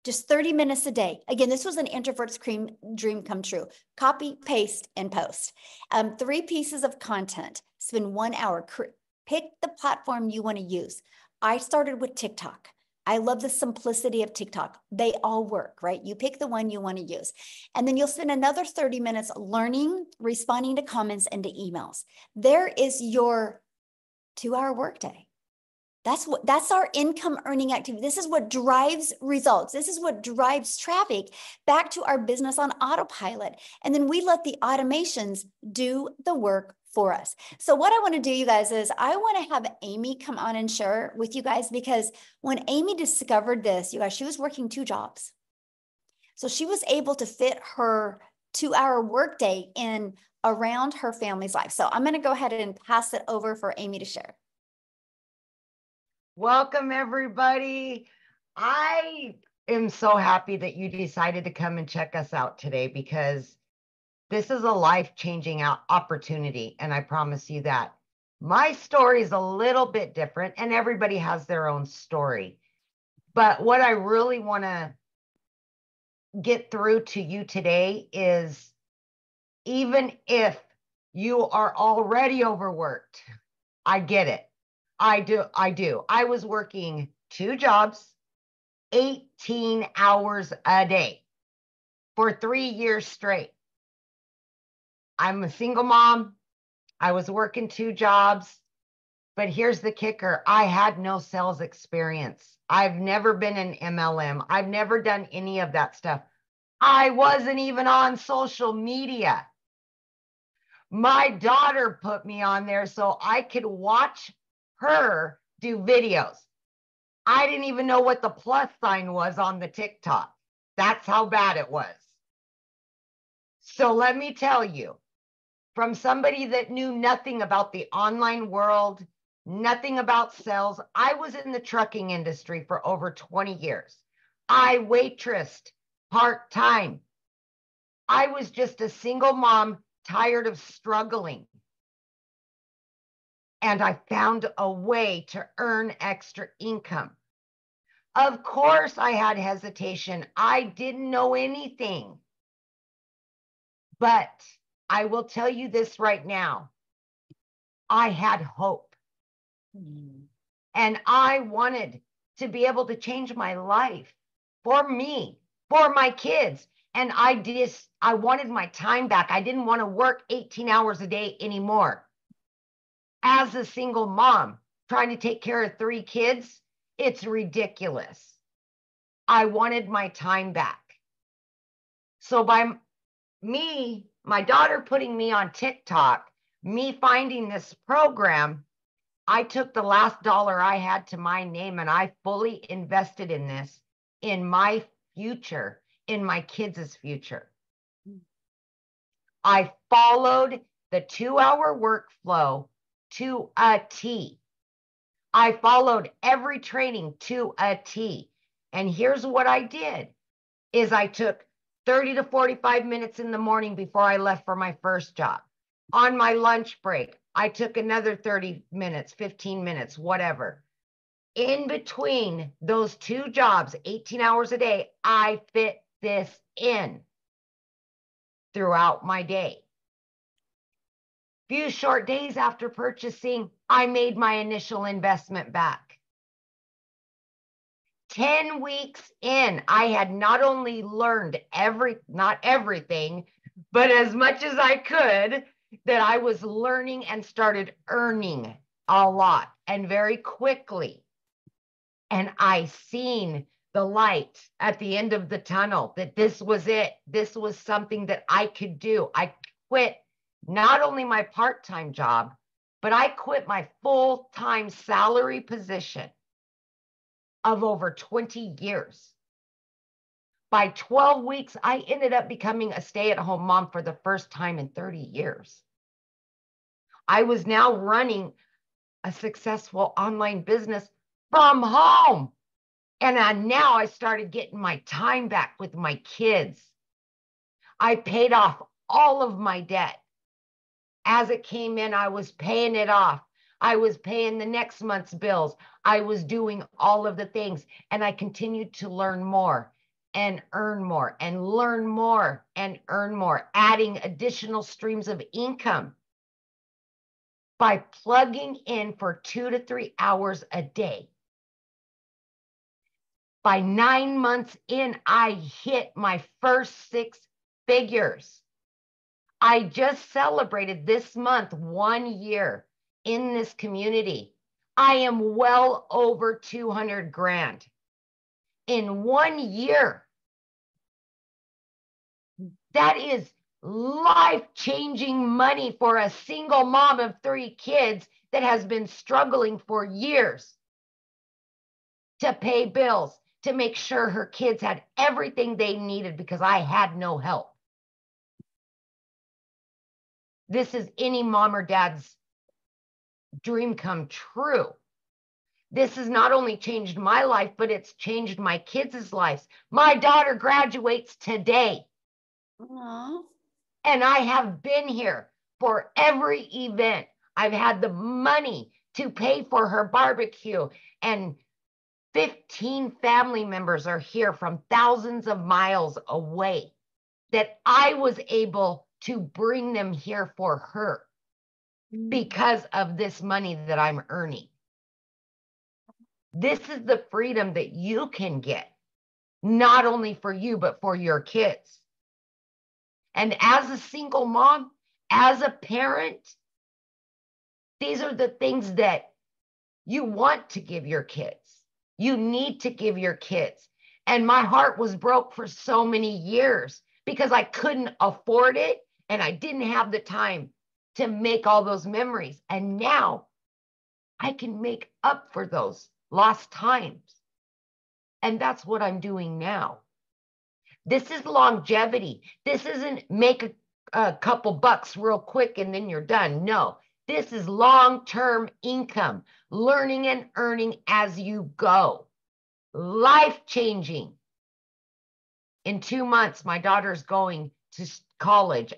Just 30 minutes a day. Again, this was an introvert's dream come true. Copy, paste, and post. 3 pieces of content. Spend 1 hour. Pick the platform you want to use. I started with TikTok. I love the simplicity of TikTok. They all work, right? You pick the one you want to use. And then you'll spend another 30 minutes learning, responding to comments and to emails. There is your 2 hour workday. That's our income earning activity. This is what drives results. This is what drives traffic back to our business on autopilot. And then we let the automations do the work for us. So what I want to do, you guys, is I want to have Amy come on and share with you guys, because when Amy discovered this, you guys, she was working 2 jobs. So she was able to fit her 2-hour workday in around her family's life. So I'm going to go ahead and pass it over for Amy to share. Welcome, everybody. I am so happy that you decided to come and check us out today, because this is a life-changing opportunity, and I promise you that. My story is a little bit different, and everybody has their own story. But what I really want to get through to you today is, even if you are already overworked, I get it. I do. I was working 2 jobs, 18 hours a day for 3 years straight. I'm a single mom. I was working 2 jobs, but here's the kicker. I had no sales experience. I've never been an MLM. I've never done any of that stuff. I wasn't even on social media. My daughter put me on there so I could watch her do videos. I didn't even know what the plus sign was on the TikTok. That's how bad it was. So let me tell you, from somebody that knew nothing about the online world, nothing about sales, I was in the trucking industry for over 20 years. I waitressed part-time. I was just a single mom, tired of struggling. And I found a way to earn extra income. Of course, I had hesitation. I didn't know anything. But I will tell you this right now. I had hope. And I wanted to be able to change my life for me, for my kids. And I wanted my time back. I didn't want to work 18 hours a day anymore. As a single mom trying to take care of 3 kids, it's ridiculous. I wanted my time back. So by my daughter putting me on TikTok, me finding this program, I took the last dollar I had to my name and I fully invested in this, in my future, in my kids' future. I followed the 2-hour workflow to a T. I followed every training to a T. And here's what I did, is I took 30 to 45 minutes in the morning before I left for my first job. On my lunch break, I took another 30 minutes, 15 minutes, whatever. In between those 2 jobs, 18 hours a day, I fit this in throughout my day. Few short days after purchasing, I made my initial investment back. 10 weeks in, I had not only learned not everything, but as much as I could, that I was learning and started earning a lot and very quickly. And I seen the light at the end of the tunnel, that this was it. This was something that I could do. I quit not only my part-time job, but I quit my full-time salary position of over 20 years. By 12 weeks, I ended up becoming a stay-at-home mom for the first time in 30 years. I was now running a successful online business from home. And now I started getting my time back with my kids. I paid off all of my debt. As it came in, I was paying it off. I was paying the next month's bills. I was doing all of the things, and I continued to learn more and earn more and learn more and earn more, adding additional streams of income by plugging in for 2 to 3 hours a day. By 9 months in, I hit my first 6 figures. I just celebrated this month 1 year in this community. I am well over 200 grand in 1 year. That is life-changing money for a single mom of 3 kids that has been struggling for years to pay bills, to make sure her kids had everything they needed because I had no help. This is any mom or dad's dream come true. This has not only changed my life, but it's changed my kids' lives. My daughter graduates today. Aww. And I have been here for every event. I've had the money to pay for her barbecue, and 15 family members are here from thousands of miles away that I was able to bring them here for her because of this money that I'm earning. This is the freedom that you can get, not only for you, but for your kids. And as a single mom, as a parent, these are the things that you want to give your kids. You need to give your kids. And my heart was broke for so many years because I couldn't afford it and I didn't have the time to make all those memories. And now I can make up for those lost times. And that's what I'm doing now. This is longevity. This isn't make a couple bucks real quick and then you're done. No, this is long-term income, learning and earning as you go. Life-changing. In 2 months, my daughter's going to college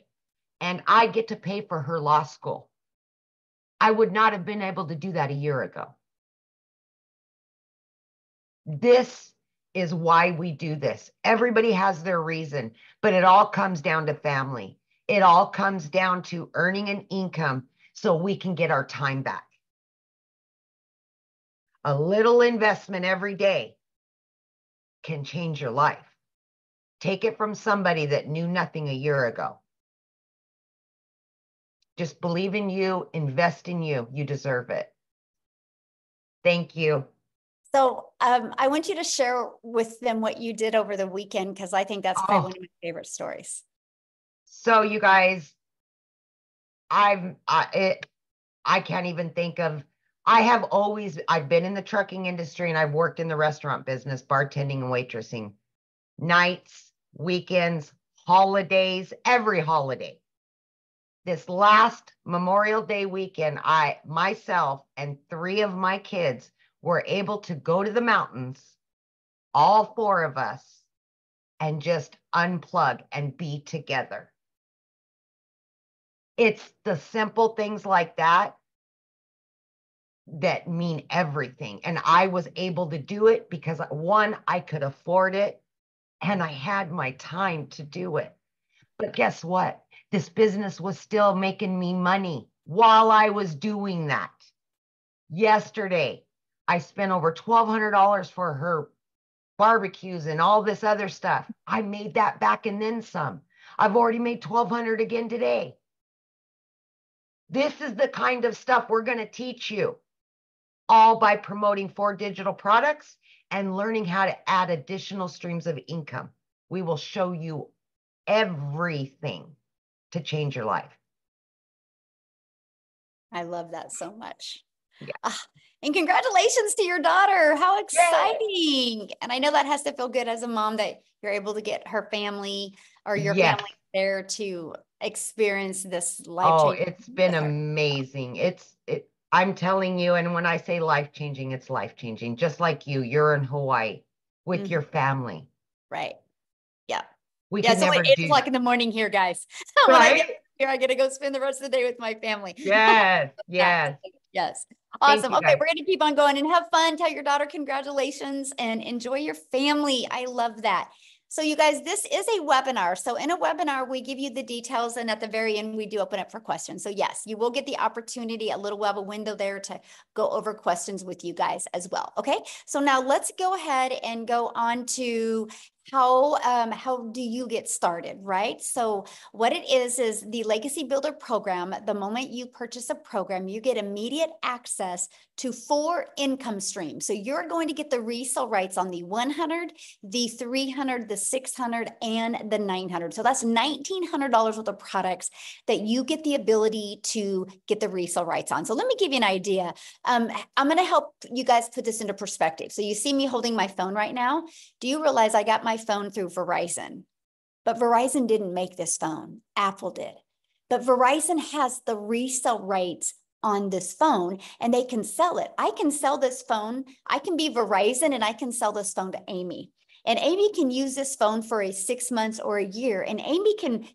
and I get to pay for her law school. I would not have been able to do that a year ago. This is why we do this. Everybody has their reason, but it all comes down to family. It all comes down to earning an income so we can get our time back. A little investment every day can change your life. Take it from somebody that knew nothing a year ago. Just believe in you, invest in you. You deserve it. Thank you. So I want you to share with them what you did over the weekend, because I think that's probably one of my favorite stories. So you guys, I can't even think of, I've been in the trucking industry and I've worked in the restaurant business, bartending and waitressing, nights, weekends, holidays, every holiday. This last Memorial Day weekend, I myself and 3 of my kids were able to go to the mountains, all 4 of us, and just unplug and be together. It's the simple things like that that mean everything. And I was able to do it because, one, I could afford it, and I had my time to do it. But guess what? This business was still making me money while I was doing that. Yesterday, I spent over $1,200 for her barbecues and all this other stuff. I made that back and then some. I've already made $1,200 again today. This is the kind of stuff we're going to teach you, all by promoting 4 digital products and learning how to add additional streams of income. We will show you everything to change your life. I love that so much. Yeah. And congratulations to your daughter. How exciting. Yes. And I know that has to feel good as a mom that you're able to get her family or your family there to experience this life-changing. Oh, it's been amazing. It's I'm telling you, and when I say life-changing, it's life-changing. Just like you're in Hawaii with your family. Right. Yeah. So like 8 o'clock in the morning here, guys. Right? When I get here, I get to go spend the rest of the day with my family. Yes. Yes. Yes. Awesome. Okay. We're going to keep on going and have fun. Tell your daughter congratulations and enjoy your family. I love that. So you guys, this is a webinar. So in a webinar, we give you the details and at the very end, we do open up for questions. So yes, you will get the opportunity, a little web window there to go over questions with you guys as well. Okay. So now let's go ahead and go on to How do you get started, right? So what it is the Legacy Builder program. The moment you purchase a program, you get immediate access to 4 income streams. So you're going to get the resale rights on the 100, the 300, the 600, and the 900. So that's $1,900 worth of products that you get the ability to get the resale rights on. So let me give you an idea. I'm going to help you guys put this into perspective. So you see me holding my phone right now. Do you realize I got my phone through Verizon? But Verizon didn't make this phone. Apple did. But Verizon has the resale rights on this phone and they can sell it. I can sell this phone. I can be Verizon and I can sell this phone to Amy. And Amy can use this phone for a 6 months or a year. And Amy can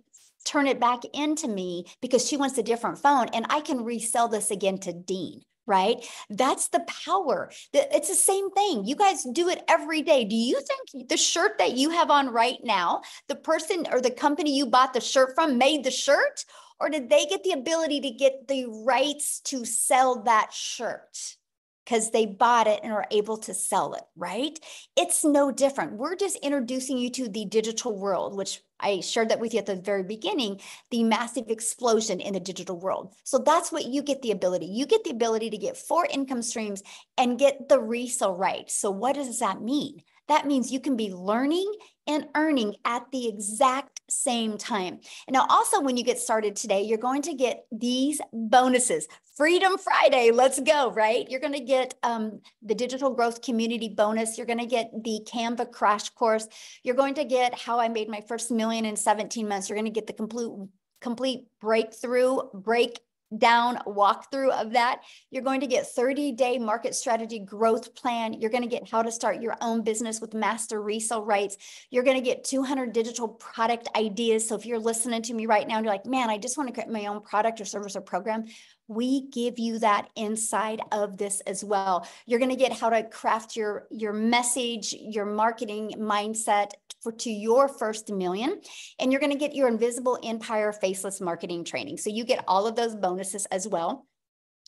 turn it back into me because she wants a different phone and I can resell this again to Dean. Right? That's the power. It's the same thing. You guys do it every day. Do you think the shirt that you have on right now, the person or the company you bought the shirt from made the shirt? Or did they get the ability to get the rights to sell that shirt? Because they bought it and are able to sell it, right? It's no different. We're just introducing you to the digital world, which I shared that with you at the very beginning, the massive explosion in the digital world. So that's what you get the ability. You get the ability to get 4 income streams and get the resale rights. So what does that mean? That means you can be learning and earning at the exact same time. And now also when you get started today, you're going to get these bonuses. Freedom Friday, let's go, right? You're going to get the digital growth community bonus. You're going to get the Canva crash course. You're going to get how I made my first million in 17 months. You're going to get the complete breakdown walkthrough of that. You're going to get 30-day market strategy growth plan. You're going to get how to start your own business with master resale rights. You're going to get 200 digital product ideas. So if you're listening to me right now and you're like, man, I just want to create my own product or service or program, we give you that inside of this as well. You're going to get how to craft your message, your marketing mindset to your first million. And you're going to get your Invisible Empire Faceless Marketing Training. So you get all of those bonuses as well.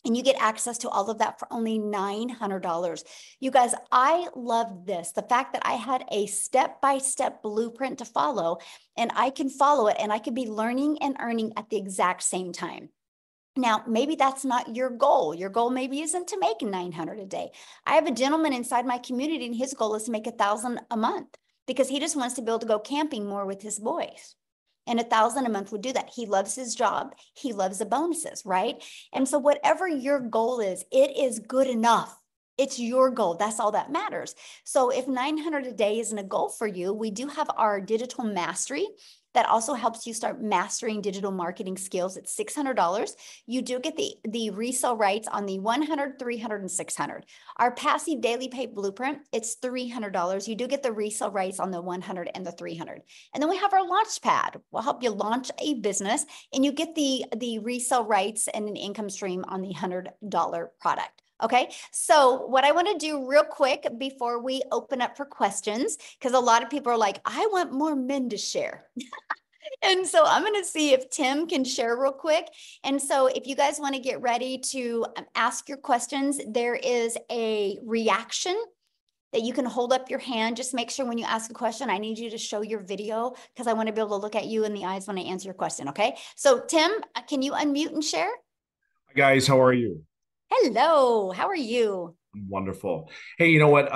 And you get access to all of that for only $900. You guys, I love this. The fact that I had a step-by-step blueprint to follow, and I can follow it, and I could be learning and earning at the exact same time. Now, maybe that's not your goal. Your goal maybe isn't to make $900 a day. I have a gentleman inside my community, and his goal is to make $1,000 a month, because he just wants to be able to go camping more with his boys. And $1,000 a month would do that. He loves his job. He loves the bonuses, right? And so whatever your goal is, it is good enough. It's your goal. That's all that matters. So if $900 a day isn't a goal for you, we do have our digital mastery that also helps you start mastering digital marketing skills at $600. You do get the resale rights on the 100, 300, and 600. Our passive daily pay blueprint, it's $300. You do get the resale rights on the 100 and the 300. And then we have our launch pad. We'll help you launch a business, and you get the resale rights and an income stream on the $100 product. Okay, so what I want to do real quick before we open up for questions, because a lot of people are like, I want more men to share. And so I'm going to see if Tim can share real quick. And so if you guys want to get ready to ask your questions, there is a reaction that you can hold up your hand. Just make sure when you ask a question, I need you to show your video because I want to be able to look at you in the eyes when I answer your question. Okay, so Tim, can you unmute and share? Hi guys, how are you? Hello, how are you? Wonderful. Hey, you know what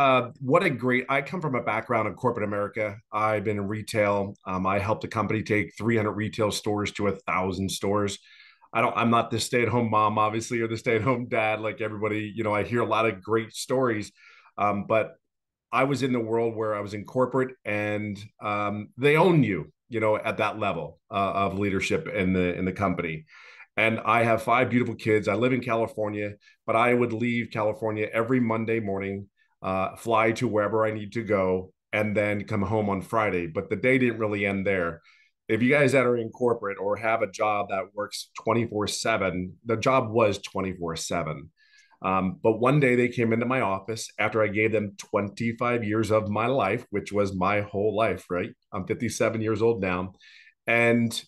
a great, I come from a background of corporate America. I've been in retail. I helped a company take 300 retail stores to 1,000 stores. I'm not the stay-at-home mom, obviously, or the stay-at-home dad, like everybody, you know, I hear a lot of great stories, but I was in the world where I was in corporate and they own you, you know, at that level of leadership in the company. And I have 5 beautiful kids. I live in California, but I would leave California every Monday morning, fly to wherever I need to go, and then come home on Friday. But the day didn't really end there. If you guys that are in corporate or have a job that works 24/7, the job was 24/7. But one day they came into my office after I gave them 25 years of my life, which was my whole life, right? I'm 57 years old now. And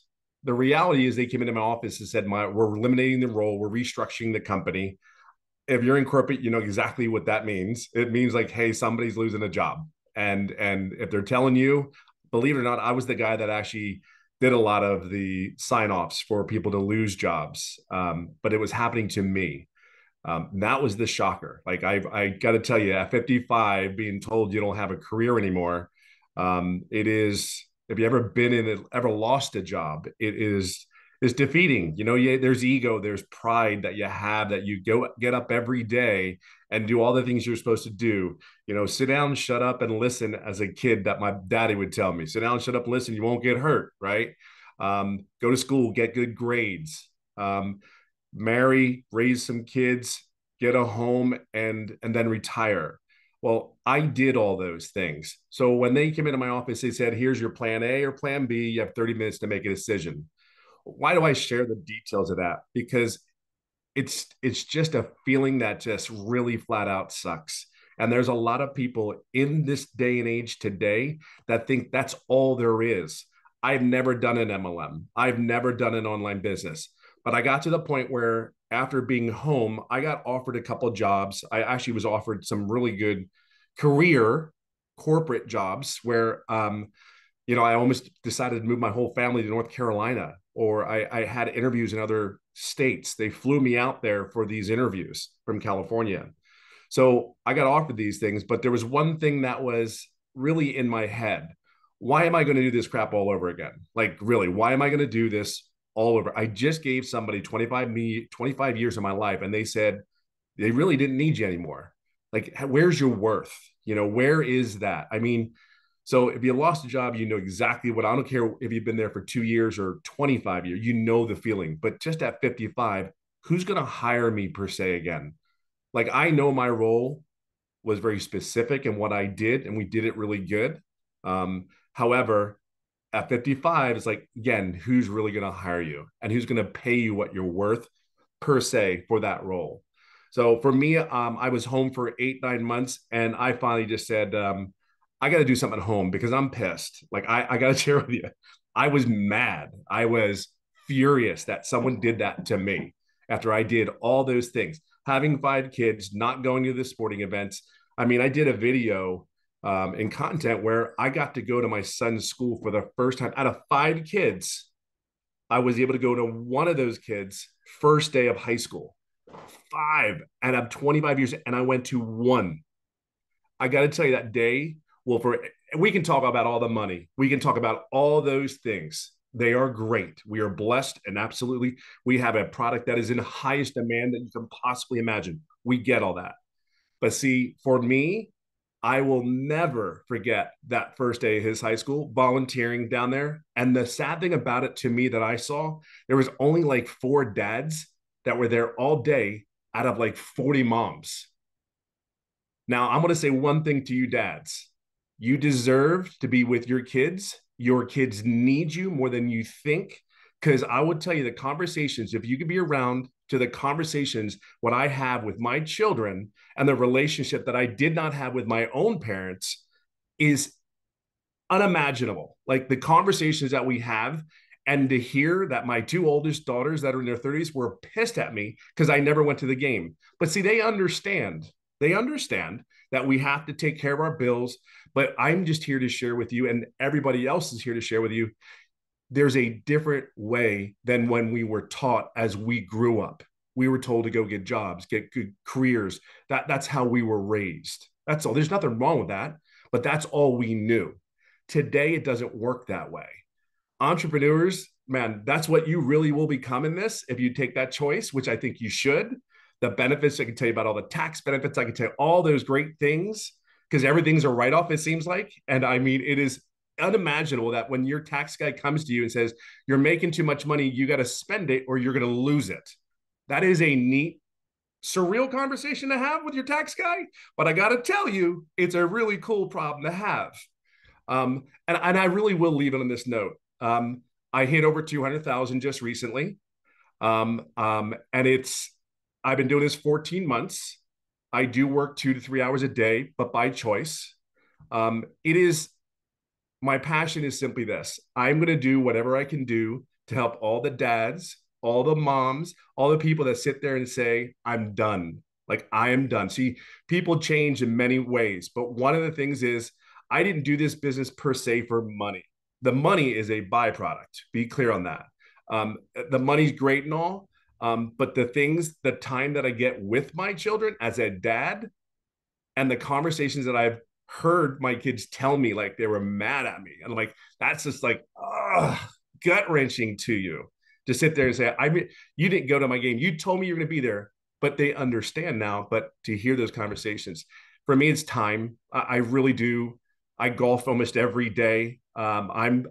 the reality is they came into my office and said, we're eliminating the role. We're restructuring the company. If you're in corporate, you know exactly what that means. It means like, hey, somebody's losing a job. And if they're telling you, believe it or not, I was the guy that actually did a lot of the sign-offs for people to lose jobs. But it was happening to me. That was the shocker. Like I got to tell you, at 55, being told you don't have a career anymore, it is, if you ever been in it, ever lost a job, it is, it's defeating. You know, there's ego, there's pride that you have, that you go get up every day and do all the things you're supposed to do. You know, sit down, shut up, and listen, as a kid that my daddy would tell me. Sit down, shut up, listen, you won't get hurt, right? Go to school, get good grades, marry, raise some kids, get a home, and then retire. Well, I did all those things. So when they came into my office, they said, here's your plan A or plan B. You have 30 minutes to make a decision. Why do I share the details of that? Because it's just a feeling that just really flat out sucks. And there's a lot of people in this day and age today that think that's all there is. I've never done an MLM. I've never done an online business. But I got to the point where after being home, I got offered a couple of jobs. I actually was offered some really good career corporate jobs where, you know, I almost decided to move my whole family to North Carolina, or I had interviews in other states. They flew me out there for these interviews from California. So I got offered these things, but there was one thing that was really in my head. Why am I going to do this crap all over again? Like, really, why am I going to do this all over? I just gave somebody 25 years of my life, and they said they really didn't need you anymore. Like, where's your worth? You know, where is that? I mean, so if you lost a job, you know exactly what, I don't care if you've been there for 2 years or 25 years, you know the feeling. But just at 55, who's going to hire me per se again? Like, I know my role was very specific in what I did, and we did it really good. However, at 55, it's like, again, who's really going to hire you and who's going to pay you what you're worth per se for that role? So for me, I was home for 8-9 months, and I finally just said, I got to do something at home because I'm pissed. Like, I got to share with you, I was mad. I was furious that someone did that to me after I did all those things. Having 5 kids, not going to the sporting events. I mean, I did a video in content where I got to go to my son's school for the first time. Out of 5 kids, I was able to go to one of those kids' first day of high school. 5 out of 25 years, and I went to one. I got to tell you, that day, well, we can talk about all the money. We can talk about all those things. They are great. We are blessed, and absolutely, we have a product that is in highest demand that you can possibly imagine. We get all that. But see, for me, I will never forget that first day of his high school, volunteering down there. And the sad thing about it to me that I saw, there was only like 4 dads that were there all day out of like 40 moms. Now, I'm going to say one thing to you dads. You deserve to be with your kids. Your kids need you more than you think. Because I would tell you, the conversations, if you could be around to the conversations, what I have with my children and the relationship that I did not have with my own parents is unimaginable. Like, the conversations that we have, and to hear that my 2 oldest daughters that are in their 30s were pissed at me because I never went to the game. But see, they understand. They understand that we have to take care of our bills, but I'm just here to share with you, and everybody else is here to share with you, there's a different way than when we were taught as we grew up. We were told to go get jobs, get good careers. That's how we were raised. That's all. There's nothing wrong with that, but that's all we knew. Today, it doesn't work that way. Entrepreneurs, man, that's what you really will become in this if you take that choice, which I think you should. The benefits, I can tell you about all the tax benefits. I can tell you all those great things, because everything's a write-off, it seems like. And I mean, it is unimaginable that when your tax guy comes to you and says, you're making too much money, you got to spend it or you're going to lose it. That is a neat, surreal conversation to have with your tax guy. But I got to tell you, it's a really cool problem to have. And I really will leave it on this note. I hit over 200,000 just recently. And it's, I've been doing this 14 months. I do work 2 to 3 hours a day, but by choice. My passion is simply this. I'm going to do whatever I can do to help all the dads, all the moms, all the people that sit there and say, I'm done. Like, I am done. See, people change in many ways, but one of the things is I didn't do this business per se for money. The money is a byproduct. Be clear on that. The money's great and all, but the things, the time that I get with my children as a dad and the conversations that I've heard my kids tell me, like they were mad at me. And like, that's just like gut-wrenching to you to sit there and say, I mean, you didn't go to my game. You told me you're going to be there, but they understand now. But to hear those conversations, for me, it's time. I really do. I golf almost every day. I'm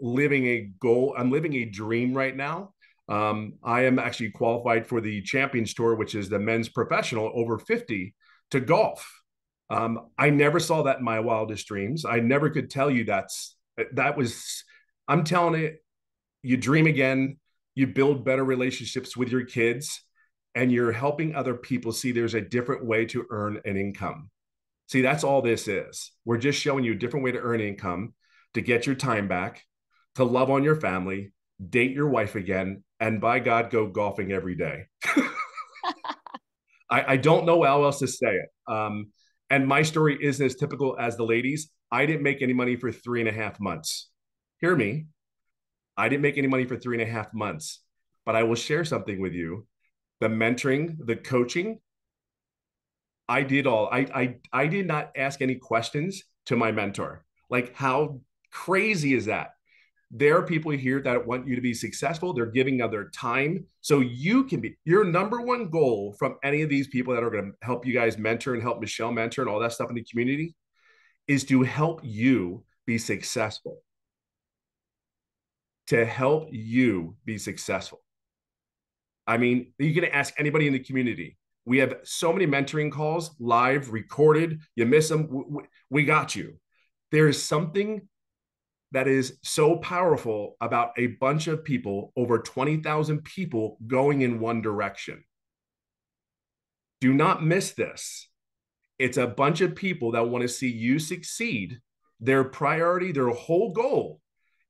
living a goal. I'm living a dream right now. I am actually qualified for the Champions Tour, which is the men's professional over 50 to golf. I never saw that in my wildest dreams. I never could tell you I'm telling it, you dream again, you build better relationships with your kids, and you're helping other people see there's a different way to earn an income. See, that's all this is. We're just showing you a different way to earn income, to get your time back, to love on your family, date your wife again, and by God, go golfing every day. I don't know how else to say it. And my story isn't as typical as the ladies. I didn't make any money for 3.5 months. Hear me. I didn't make any money for 3.5 months, but I will share something with you. The mentoring, the coaching, I did all. I did not ask any questions to my mentor. Like, how crazy is that? There are people here that want you to be successful. They're giving up their time so you can be. Your number one goal from any of these people that are going to help you guys mentor and help Michelle mentor and all that stuff in the community is to help you be successful. To help you be successful. I mean, you can ask anybody in the community. We have so many mentoring calls, live, recorded. You miss them, we got you. There is something that is so powerful about a bunch of people, over 20,000 people going in one direction. Do not miss this. It's a bunch of people that want to see you succeed. Their priority, their whole goal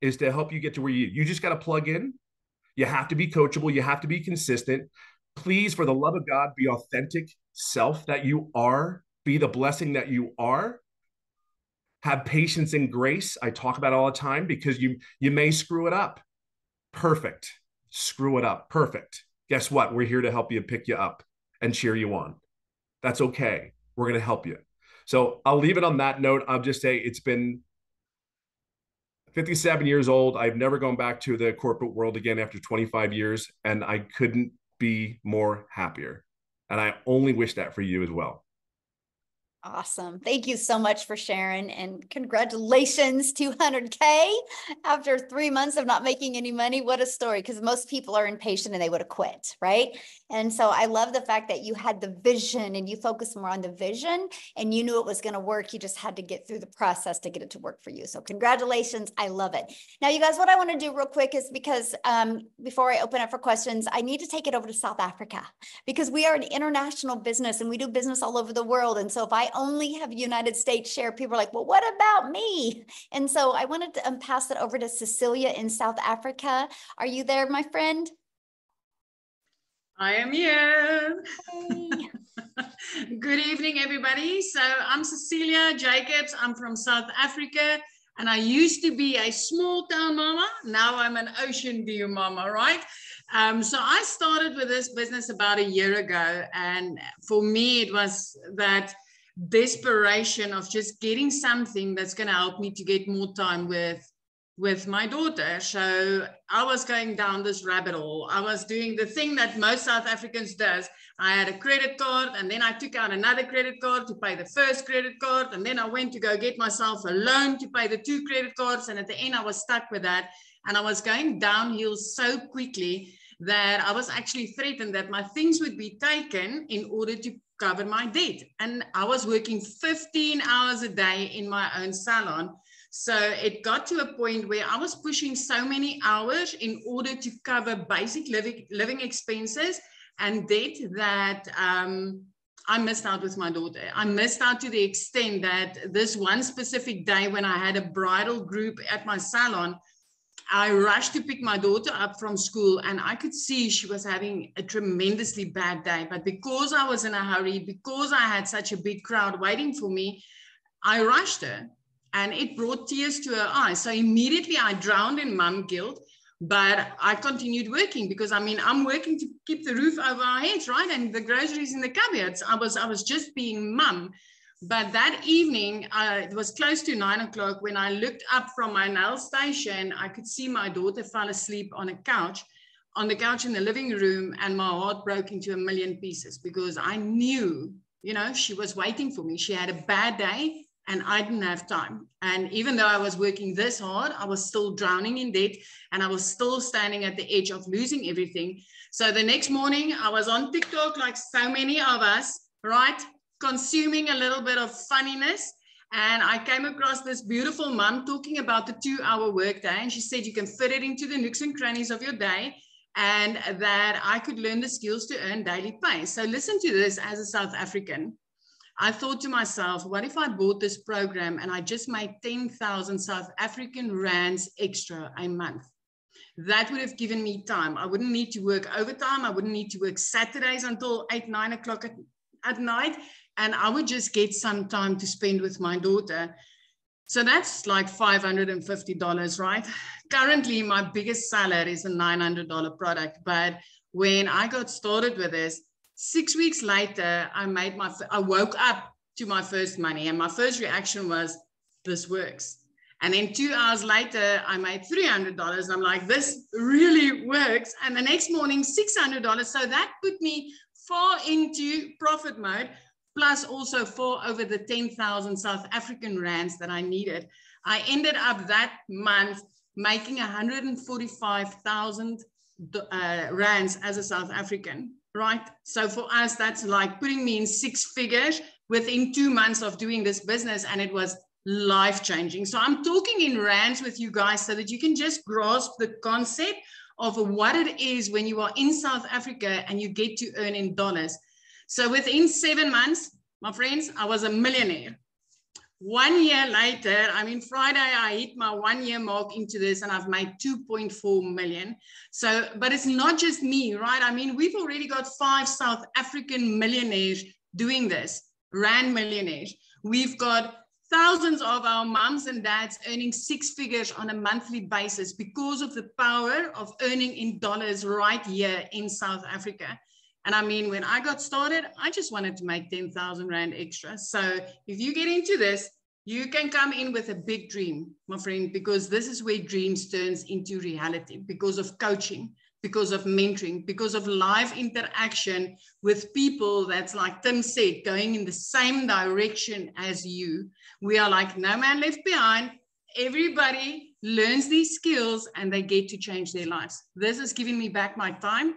is to help you get to where you just got to plug in. You have to be coachable. You have to be consistent. Please, for the love of God, be authentic self that you are. Be the blessing that you are. Have patience and grace. I talk about it all the time because you may screw it up. Perfect. Screw it up. Perfect. Guess what? We're here to help you, pick you up, and cheer you on. That's okay. We're going to help you. So I'll leave it on that note. I'll just say it's been 57 years old. I've never gone back to the corporate world again after 25 years, and I couldn't be more happier. And I only wish that for you as well. Awesome. Thank you so much for sharing, and congratulations, 200K after 3 months of not making any money. What a story, because most people are impatient and they would have quit, right? And so I love the fact that you had the vision and you focused more on the vision and you knew it was going to work. You just had to get through the process to get it to work for you. So congratulations. I love it. Now, you guys, what I want to do real quick is because before I open up for questions, I need to take it over to South Africa because we are an international business and we do business all over the world. And so if I only have United States share, people are like, well, what about me? And so I wanted to pass it over to Cecilia in South Africa. Are you there, my friend? I am here. Hey. Good evening, everybody. So I'm Cecilia Jacobs. I'm from South Africa. And I used to be a small town mama. Now I'm an ocean view mama, right? So I started with this business about a year ago. And for me, it was that desperation of just getting something that's going to help me to get more time with my daughter. So I was going down this rabbit hole. I was doing the thing that most South Africans does. I had a credit card, and then I took out another credit card to pay the first credit card. And then I went to go get myself a loan to pay the two credit cards. And at the end, I was stuck with that. And I was going downhill so quickly that I was actually threatened that my things would be taken in order to cover my debt. And I was working 15 hours a day in my own salon. So it got to a point where I was pushing so many hours in order to cover basic living expenses and debt that I missed out with my daughter. I missed out to the extent that this one specific day when I had a bridal group at my salon, I rushed to pick my daughter up from school and I could see she was having a tremendously bad day. But because I was in a hurry, because I had such a big crowd waiting for me, I rushed her. and it brought tears to her eyes. So immediately I drowned in mum guilt, but I continued working because, I mean, I'm working to keep the roof over our heads, right? And the groceries in the cupboards. I was just being mum. But that evening, it was close to 9 o'clock when I looked up from my nail station. I could see my daughter fell asleep on the couch in the living room, and my heart broke into a million pieces because I knew, you know, she was waiting for me. She had a bad day and I didn't have time. And even though I was working this hard, I was still drowning in debt and I was still standing at the edge of losing everything. So the next morning I was on TikTok like so many of us, right? Consuming a little bit of funniness. And I came across this beautiful mum talking about the 2-hour workday. And she said, you can fit it into the nooks and crannies of your day, and that I could learn the skills to earn daily pay. So listen to this. As a South African, I thought to myself, what if I bought this program and I just made 10,000 South African rands extra a month? That would have given me time. I wouldn't need to work overtime. I wouldn't need to work Saturdays until 8, 9 o'clock at night. And I would just get some time to spend with my daughter. So that's like $550, right? Currently, my biggest seller is a $900 product. But when I got started with this, 6 weeks later, I woke up to my first money. And my first reaction was, this works. And then 2 hours later, I made $300. And I'm like, this really works. And the next morning, $600. So that put me far into profit mode, plus also for over the 10,000 South African rands that I needed. I ended up that month making 145,000 rands as a South African, right? So for us, that's like putting me in six figures within 2 months of doing this business, and it was life-changing. So I'm talking in rands with you guys so that you can just grasp the concept of what it is when you are in South Africa and you get to earn in dollars. So within 7 months, my friends, I was a millionaire. 1 year later, I mean, Friday, I hit my 1 year mark into this and I've made 2.4 million. So, but it's not just me, right? I mean, we've already got 5 South African millionaires doing this, rand millionaires. We've got thousands of our mums and dads earning six figures on a monthly basis because of the power of earning in dollars right here in South Africa. And I mean, when I got started, I just wanted to make 10,000 rand extra. So if you get into this, you can come in with a big dream, my friend, because this is where dreams turns into reality because of coaching, because of mentoring, because of live interaction with people that's, like Tim said, going in the same direction as you. We are like no man left behind. Everybody learns these skills and they get to change their lives. This is giving me back my time.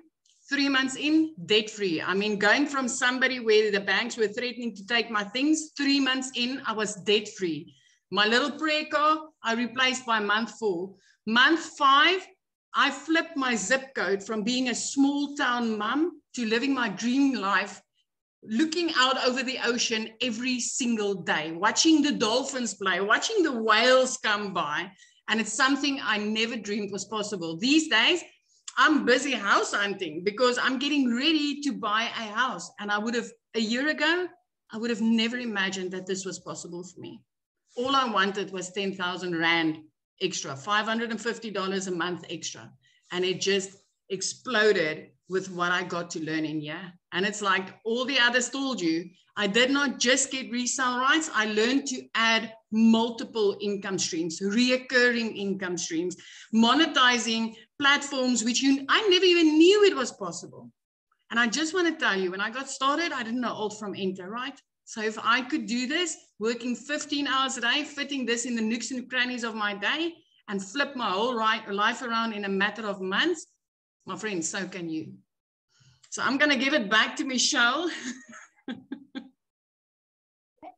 3 months in, debt-free. I mean, going from somebody where the banks were threatening to take my things, 3 months in, I was debt-free. My little prayer car, I replaced by month 4. Month 5, I flipped my zip code from being a small town mum to living my dream life, looking out over the ocean every single day, watching the dolphins play, watching the whales come by. And it's something I never dreamed was possible. These days, I'm busy house hunting because I'm getting ready to buy a house. And I would have, a year ago, I would have never imagined that this was possible for me. All I wanted was 10,000 rand extra, $550 a month extra. And it just exploded with what I got to learn in here. And it's like all the others told you, I did not just get resale rights. I learned to add multiple income streams, reoccurring income streams, monetizing platforms, which I never even knew it was possible. And I just want to tell you, when I got started, I didn't know alt from enter, right? So if I could do this, working 15 hours a day, fitting this in the nooks and crannies of my day, and flip my whole life around in a matter of months, my friends, so can you. So I'm going to give it back to Michelle.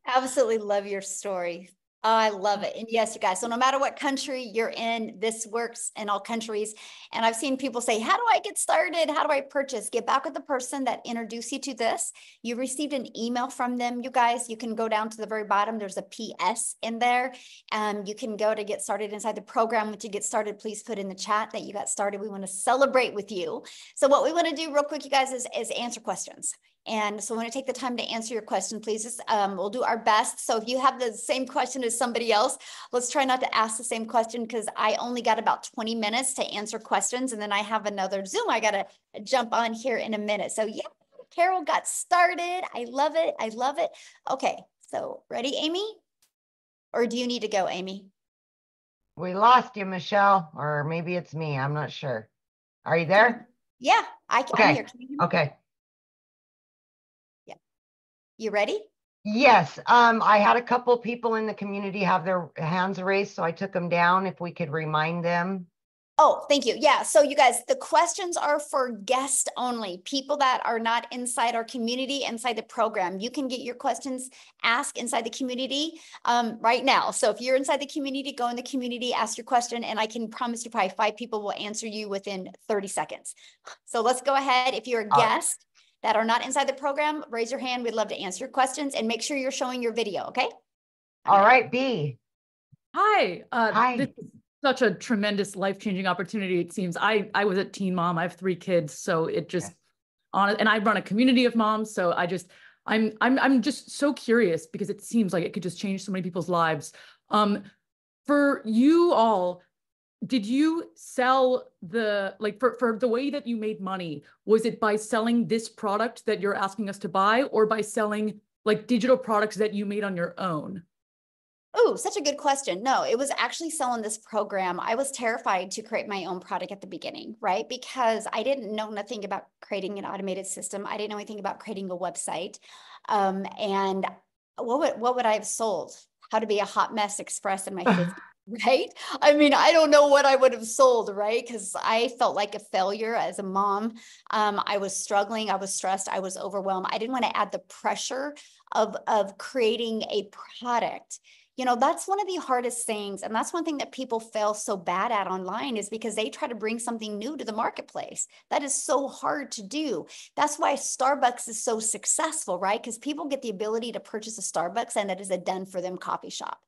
Absolutely love your story. Oh, I love it. And yes, you guys, so no matter what country you're in, this works in all countries. And I've seen people say, how do I get started? How do I purchase? Get back with the person that introduced you to this. You received an email from them. You guys, you can go down to the very bottom. There's a PS in there. You can go to get started inside the program. Once you get started, please put in the chat that you got started. We want to celebrate with you. So what we want to do real quick, you guys, is answer questions. And so I want to take the time to answer your question, please. We'll do our best. So if you have the same question as somebody else, let's try not to ask the same question, because I only got about 20 minutes to answer questions. And then I have another Zoom I got to jump on here in a minute. So yeah, Carol got started. I love it. I love it. Okay. So ready, Amy? Or do you need to go, Amy? We lost you, Michelle, or maybe it's me. I'm not sure. Are you there? Yeah, I'm here. Can you hear me? Okay. You ready? Yes. I had a couple people in the community have their hands raised, so I took them down. If we could remind them. Oh, thank you. Yeah. So you guys, the questions are for guests only, people that are not inside our community, inside the program. You can get your questions asked inside the community right now. So if you're inside the community, go in the community, ask your question, and I can promise you probably 5 people will answer you within 30 seconds. So let's go ahead. If you're a guest that are not inside the program, raise your hand. We'd love to answer your questions, and make sure you're showing your video, okay? All right, B. Hi. Hi. This is such a tremendous life-changing opportunity, it seems. I was a teen mom. I have 3 kids, so it just, and I run a community of moms, so I just, I'm just so curious, because it seems like it could just change so many people's lives. For you all, did you sell the, like for the way that you made money, was it by selling this product that you're asking us to buy, or by selling like digital products that you made on your own? Oh, such a good question. No, it was actually selling this program. I was terrified to create my own product at the beginning, right? Because I didn't know nothing about creating an automated system. I didn't know anything about creating a website. And what would I have sold? How to be a hot mess express in my 50s. Right? I mean, I don't know what I would have sold, right? Because I felt like a failure as a mom. I was struggling. I was stressed. I was overwhelmed. I didn't want to add the pressure of creating a product. You know, that's one of the hardest things. And that's one thing that people fail so bad at online, is because they try to bring something new to the marketplace. That is so hard to do. That's why Starbucks is so successful, right? Because people get the ability to purchase a Starbucks, and that is a done for them coffee shop.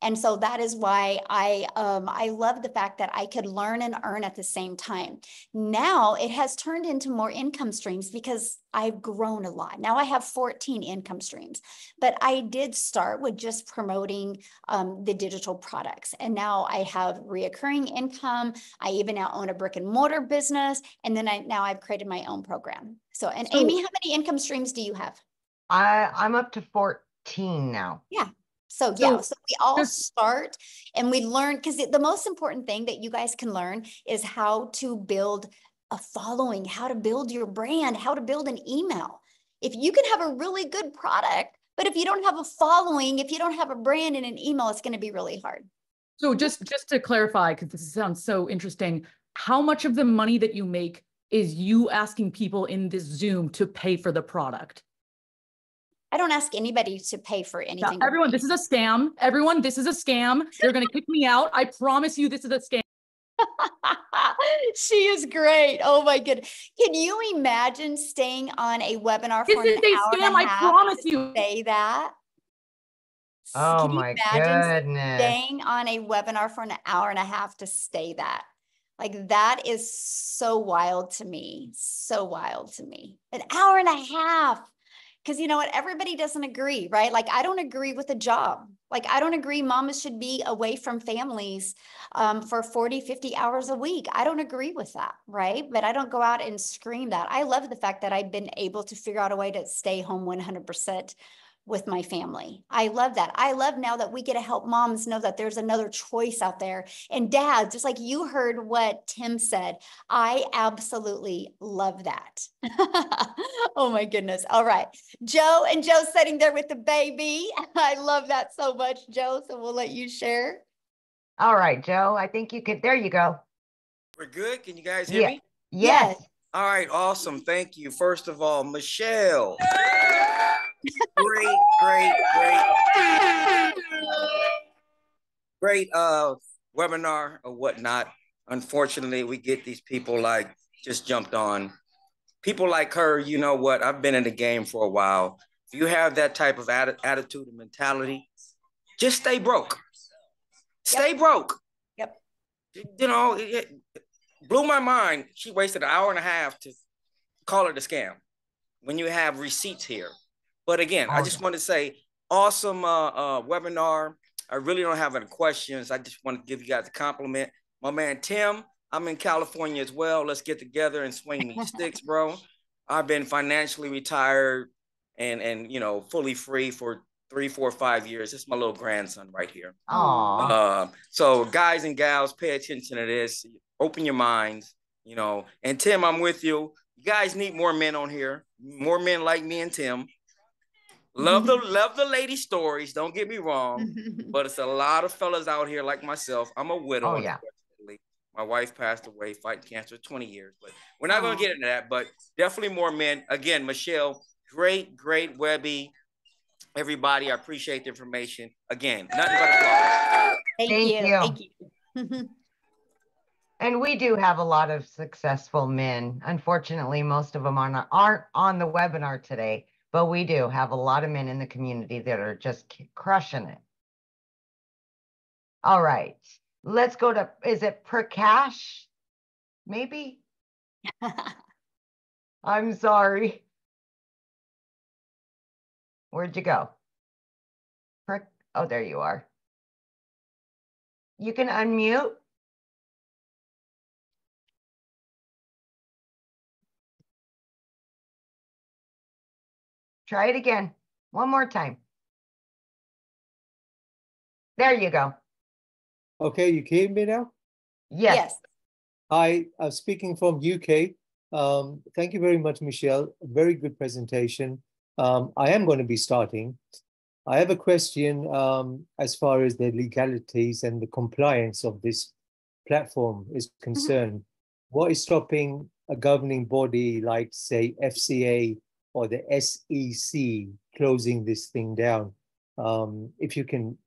And so that is why I love the fact that I could learn and earn at the same time. Now it has turned into more income streams, because I've grown a lot. Now I have 14 income streams, but I did start with just promoting the digital products. And now I have reoccurring income. I even now own a brick and mortar business. And then now I've created my own program. So, and so, Amy, how many income streams do you have? I'm up to 14 now. Yeah. So yeah, so we all start and we learn, because the most important thing that you guys can learn is how to build a following, how to build your brand, how to build an email. If you can have a really good product, but if you don't have a following, if you don't have a brand and an email, it's going to be really hard. So just to clarify, because this sounds so interesting, how much of the money that you make is you asking people in this Zoom to pay for the product? I don't ask anybody to pay for anything. No, everyone, this is a scam. Everyone, this is a scam. They're going to kick me out. I promise you, this is a scam. She is great. Oh my goodness. Can you imagine staying on a webinar for an hour and a half? I promise you. Say that. Oh my goodness. Staying on a webinar for an hour and a half to say that. Like, that is so wild to me. So wild to me. An hour and a half. Because you know what? Everybody doesn't agree, right? Like, I don't agree with a job. Like, I don't agree mamas should be away from families for 40, 50 hours a week. I don't agree with that, right? But I don't go out and scream that. I love the fact that I've been able to figure out a way to stay home 100% with my family. I love that. I love now that we get to help moms know that there's another choice out there. And dads, just like you heard what Tim said, I absolutely love that. Oh my goodness. All right. Joe, and Joe's sitting there with the baby. I love that so much, Joe. So we'll let you share. All right, Joe, I think you could, there you go. We're good. Can you guys hear me? Yes. All right. Awesome. Thank you. First of all, Michelle. Great webinar or whatnot. Unfortunately, we get these people like just jumped on. People like her, you know what? I've been in the game for a while. If you have that type of attitude and mentality, just stay broke. Stay broke. Yep. You know, it blew my mind. She wasted an hour and a half to call it a scam. when you have receipts here. But again, I just want to say awesome webinar. I really don't have any questions. I just want to give you guys a compliment. My man, Tim, I'm in California as well. Let's get together and swing these sticks, bro. I've been financially retired and you know, fully free for 3, 4, 5 years. It's my little grandson right here. Aww. So guys and gals, pay attention to this. Open your minds, you know. And Tim, I'm with you. You guys need more men on here. More men like me and Tim. Love the lady stories. Don't get me wrong, but it's a lot of fellas out here like myself. I'm a widow. Oh, yeah. My wife passed away fighting cancer 20 years, but we're not going to get into that, but definitely more men. Again, Michelle, great Webby. Everybody, I appreciate the information. Again, nothing but applause. Thank you. And we do have a lot of successful men. Unfortunately, most of them aren't on the webinar today, but we do have a lot of men in the community that are just crushing it. All right. Let's go to, is it Prakash? Maybe? I'm sorry. Where'd you go? Oh, there you are. You can unmute. Try it again. One more time. There you go. Okay, you hear me now? Yes. Hi, I'm speaking from UK. Thank you very much, Michelle. Very good presentation. I am going to be starting. I have a question as far as the legalities and the compliance of this platform is concerned. What is stopping a governing body like, say, FCA or the SEC closing this thing down? If you can...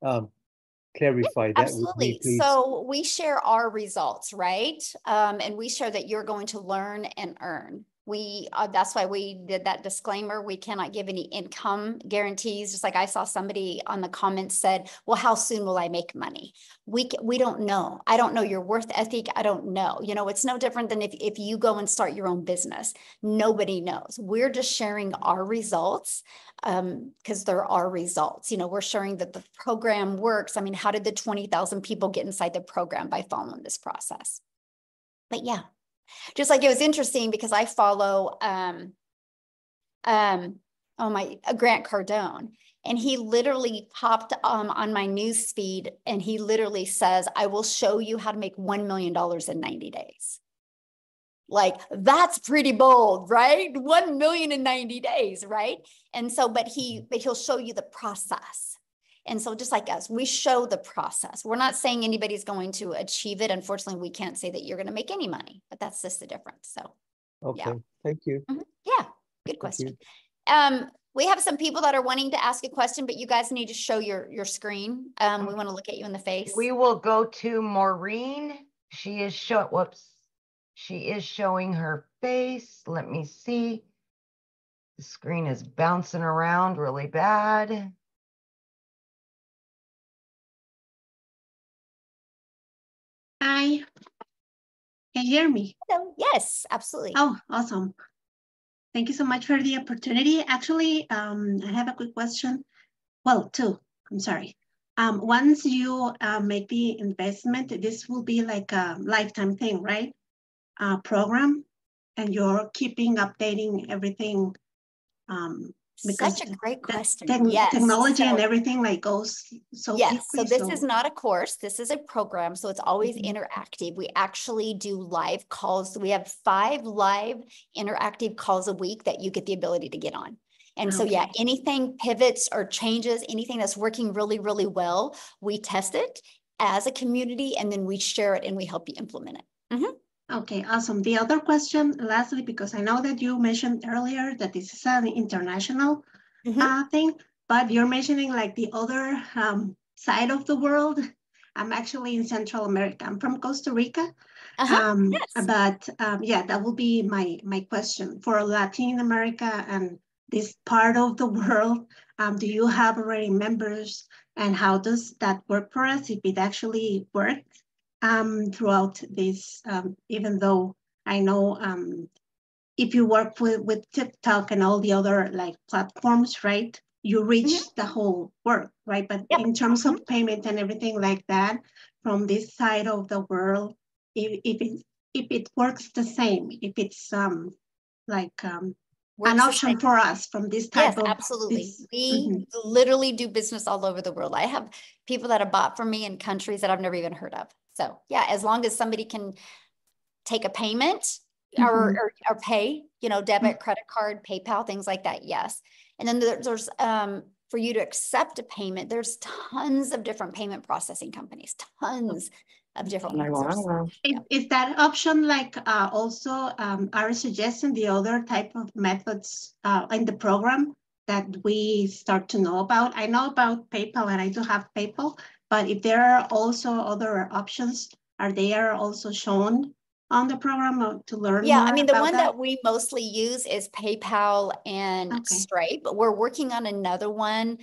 clarify that. Absolutely. With me, so we share our results, right? And we share that you're going to learn and earn. That's why we did that disclaimer. We cannot give any income guarantees. Just like I saw somebody on the comments said, well, how soon will I make money? We don't know. I don't know your worth ethic. I don't know. You know, it's no different than if you go and start your own business. Nobody knows. We're just sharing our results because there are results. You know, we're sharing that the program works. I mean, how did the 20,000 people get inside the program by following this process? But yeah. Just like it was interesting because I follow Grant Cardone, and he literally popped on my news feed, and he literally says, I will show you how to make $1 million in 90 days. Like, that's pretty bold, right? 1 million in 90 days, right? And so, but he'll show you the process. And so just like us, we show the process. We're not saying anybody's going to achieve it. Unfortunately, we can't say that you're going to make any money, but that's just the difference. So, okay. Yeah. Thank you. Yeah. Good question. We have some people that are wanting to ask a question, but you guys need to show your screen. We want to look at you in the face. We will go to Maureen. She is showing her face. Let me see. The screen is bouncing around really bad. Hi, can you hear me? Hello. Yes, absolutely. Oh, awesome. Thank you so much for the opportunity. Actually, I have a quick question. Well, two, I'm sorry. Once you make the investment, this will be like a lifetime thing, right? Program, and you're keeping updating everything. Such a great question. Technology and everything like goes so quickly. So this is not a course. This is a program. So it's always interactive. We actually do live calls. We have 5 live interactive calls a week that you get the ability to get on. And so, yeah, anything pivots or changes, anything that's working really, really well, we test it as a community, and then we share it and we help you implement it. Okay, awesome. The other question, lastly, because I know that you mentioned earlier that this is an international thing, but you're mentioning like the other side of the world. I'm actually in Central America. I'm from Costa Rica. But yeah, that will be my question. For Latin America and this part of the world, do you have already members, and how does that work for us if it actually worked? Throughout this, even though I know if you work with TikTok and all the other like platforms, right? You reach the whole world, right? But in terms of payment and everything like that, from this side of the world, if it works the same, if it's an option for us from this type of. Yes, absolutely. We literally do business all over the world. I have people that have bought from me in countries that I've never even heard of. So yeah, as long as somebody can take a payment or pay, you know, debit, credit card, PayPal, things like that. Yes. And then there's for you to accept a payment, there's tons of different payment processing companies, tons of different ones. Is that option like also our suggestion, the other type of methods in the program that we start to know about? I know about PayPal and I do have PayPal, but if there are also other options, are they are also shown on the program to learn more? I mean, the one that we mostly use is PayPal and Stripe. We're working on another one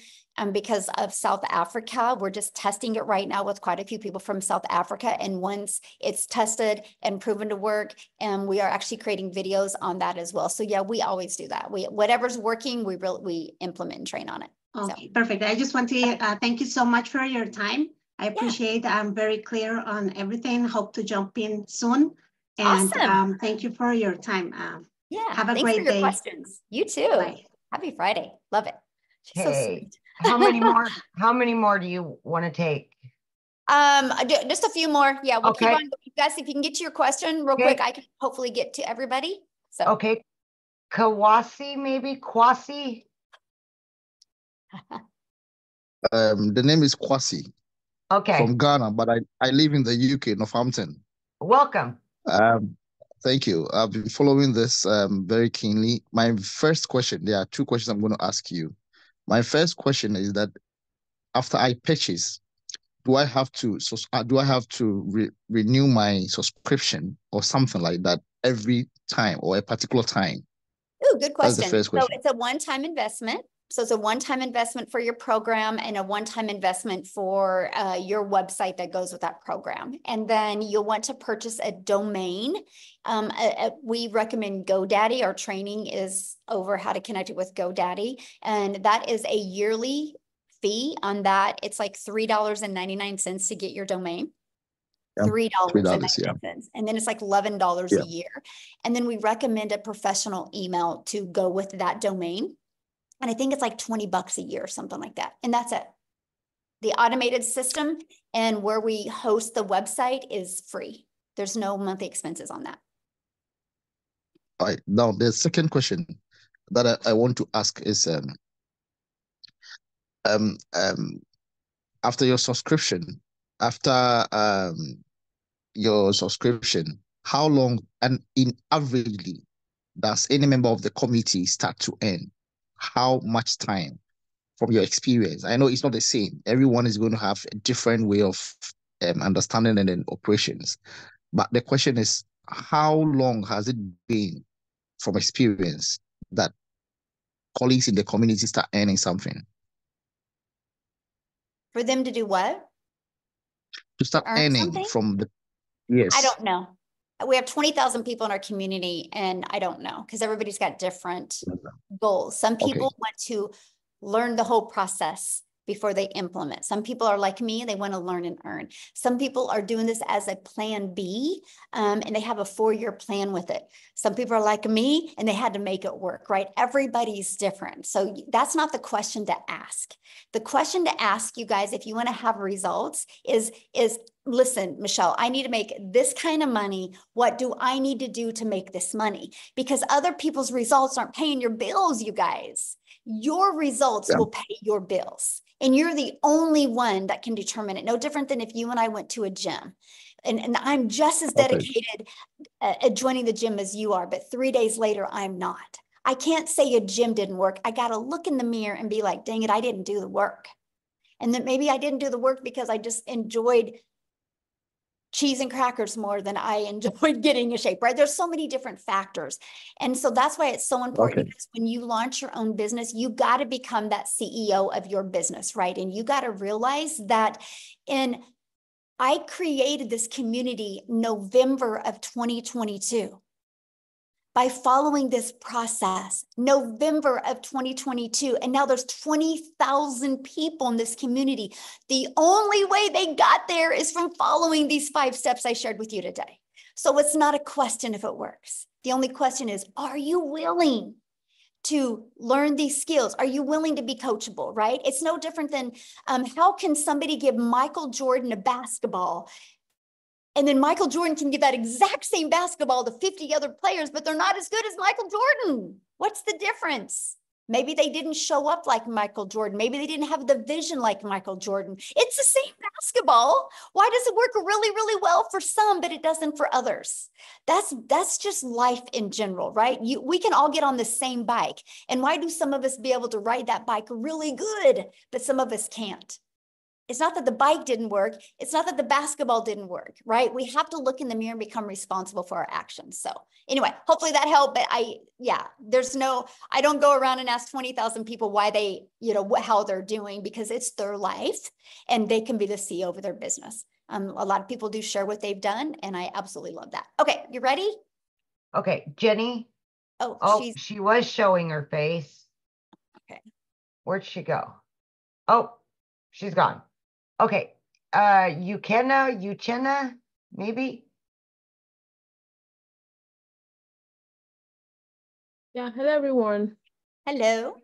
because of South Africa. We're just testing it right now with quite a few people from South Africa. And once it's tested and proven to work, and we are actually creating videos on that as well. So yeah, we always do that. Whatever's working, we implement and train on it. Okay, perfect. I just want to thank you so much for your time. I appreciate I'm very clear on everything. Hope to jump in soon. And awesome. Thank you for your time. Have a great day. Questions. You too. Bye. Happy Friday. Love it. She's so sweet. How many more do you want to take? Just a few more. Yeah, we'll keep on. You guys, if you can get to your question real quick, I can hopefully get to everybody. So Kwasi, maybe Kwasi. The name is Kwasi. Okay. From Ghana, but I live in the UK, Northampton. Welcome. Thank you. I've been following this very keenly. My first question, there are two questions I'm going to ask you. My first question is that after I purchase, do I have to renew my subscription or something like that every time or a particular time? Oh, good question. That's the first question. So it's a one-time investment. So it's a one-time investment for your program and a one-time investment for your website that goes with that program. And then you'll want to purchase a domain. We recommend GoDaddy. Our training is over how to connect it with GoDaddy. And that is a yearly fee on that. It's like $3.99 to get your domain. $3.99, and then it's like $11 a year. And then we recommend a professional email to go with that domain. And I think it's like $20 a year or something like that. And that's it. The automated system and where we host the website is free. There's no monthly expenses on that. All right. Now, the second question that I want to ask is after your subscription, how long and in averagely does any member of the committee start to earn? How much time from your experience? I know it's not the same. Everyone is going to have a different way of understanding and then operations. But the question is, how long has it been from experience that colleagues in the community start earning something? For them to do what? To start earning something? Yes. I don't know. We have 20,000 people in our community, and I don't know because everybody's got different goals. Some people want to learn the whole process before they implement. Some people are like me, and they want to learn and earn. Some people are doing this as a plan B, and they have a 4-year plan with it. Some people are like me, and they had to make it work, right? Everybody's different. So that's not the question to ask. The question to ask you guys, if you want to have results, is listen, Michelle, I need to make this kind of money. What do I need to do to make this money? Because other people's results aren't paying your bills, you guys. Your results will pay your bills. And you're the only one that can determine it. No different than if you and I went to a gym. And I'm just as dedicated at joining the gym as you are, but 3 days later, I'm not. I can't say a gym didn't work. I got to look in the mirror and be like, dang it, I didn't do the work. And then maybe I didn't do the work because I just enjoyed cheese and crackers more than I enjoyed getting in shape, right? There's so many different factors. And so that's why it's so important because when you launch your own business, you got to become that CEO of your business, right? And you got to realize that I created this community November of 2022. by following this process, November of 2022. And now there's 20,000 people in this community. The only way they got there is from following these 5 steps I shared with you today. So it's not a question if it works. The only question is, are you willing to learn these skills? Are you willing to be coachable, right? It's no different than how can somebody give Michael Jordan a basketball, and then Michael Jordan can give that exact same basketball to 50 other players, but they're not as good as Michael Jordan. What's the difference? Maybe they didn't show up like Michael Jordan. Maybe they didn't have the vision like Michael Jordan. It's the same basketball. Why does it work really, really well for some, but it doesn't for others? That's just life in general, right? We can all get on the same bike. And why do some of us be able to ride that bike really good, but some of us can't? It's not that the bike didn't work. It's not that the basketball didn't work, right? We have to look in the mirror and become responsible for our actions. So anyway, hopefully that helped. But I don't go around and ask 20,000 people why they, how they're doing, because it's their life and they can be the CEO of their business. A lot of people do share what they've done, and I absolutely love that. Okay, you ready? Okay, Jenny. Oh, she was showing her face. Okay. Where'd she go? Oh, she's gone. Okay, Uchenna, maybe? Yeah, hello everyone. Hello.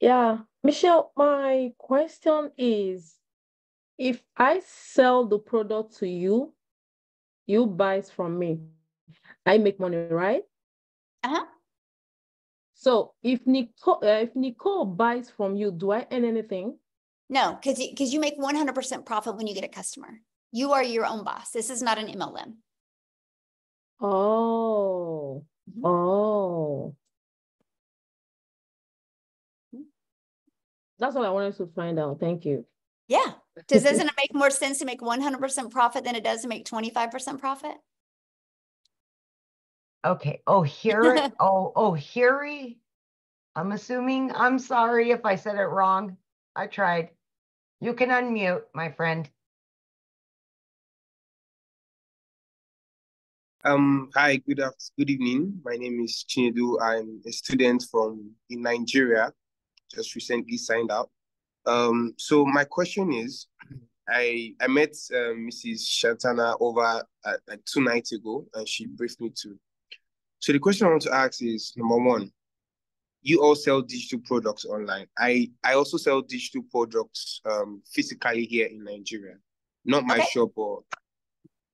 Yeah, Michelle, my question is, if I sell the product to you, you buy it from me. I make money, right? Uh-huh. So if Nicole buys from you, do I earn anything? No, because you make 100% profit when you get a customer. You are your own boss. This is not an MLM. Oh, oh. That's all I wanted to find out. Thank you. Yeah. Doesn't it make more sense to make 100% profit than it does to make 25% profit? Okay. Hiri. I'm assuming. I'm sorry if I said it wrong. I tried. You can unmute, my friend. Hi, good evening. My name is Chinedu. I'm a student in Nigeria, just recently signed up. So my question is, I met Mrs. Shatana over like 2 nights ago, and she briefed me too. So the question I want to ask is, number one, you all sell digital products online. I also sell digital products physically here in Nigeria, not my shop.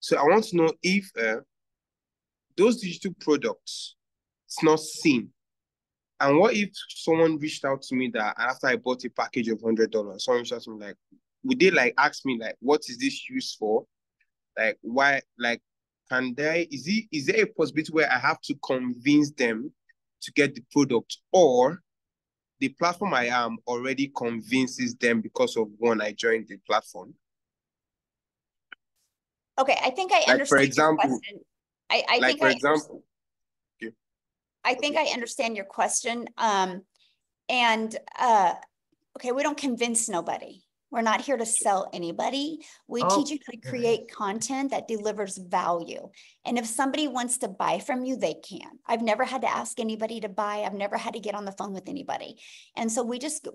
So I want to know if those digital products, it's not seen. And what if someone reached out to me that after I bought a package of $100, someone reached out to me like, would they like ask me like, what is this used for? Like why? Like is there a possibility where I have to convince them to get the product, or the platform I am already convinces them because of when I joined the platform? Okay, I think I understand. For example, your question. I understand your question. Okay, we don't convince nobody. We're not here to sell anybody. We teach you how to create content that delivers value. And if somebody wants to buy from you, they can. I've never had to ask anybody to buy. I've never had to get on the phone with anybody. And so we just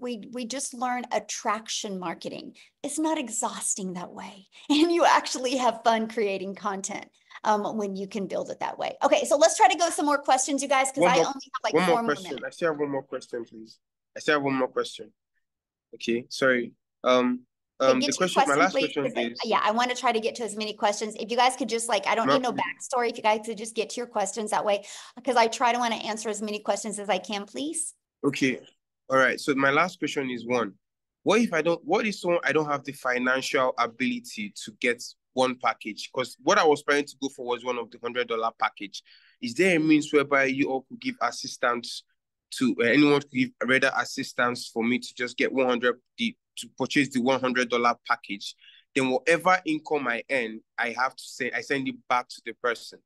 learn attraction marketing. It's not exhausting that way. And you actually have fun creating content when you can build it that way. Okay, so let's try to go some more questions, you guys, because I only have like 4 more minutes. I still have 1 more question, please. I still have 1 more question. Okay, sorry. My last question is, yeah, I want to try to get to as many questions. If you guys could just like, I don't need no backstory. If you guys could just get to your questions that way, because I try to want to answer as many questions as I can, please. Okay. All right. So my last question is what if I don't have the financial ability to get 1 package? Because what I was planning to go for was one of the $100 package. Is there a means whereby you all could give assistance to anyone could give rather assistance for me to just get to purchase the $100 package, then whatever income I earn, I send it back to the person.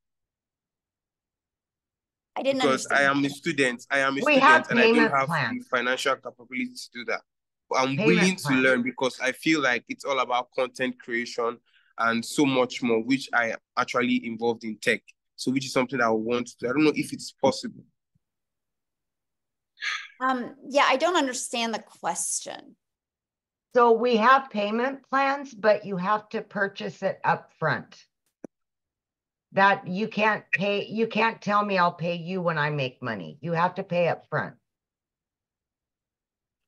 I didn't because understand. I am a student. I am a student, and I don't have the financial capability to do that. But I'm willing to learn because I feel like it's all about content creation and so much more, which I am actually involved in tech. So which is something that I want to do. I don't know if it's possible. Yeah, I don't understand the question. So we have payment plans, but you have to purchase it up front. That you can't pay, you can't tell me I'll pay you when I make money. You have to pay up front.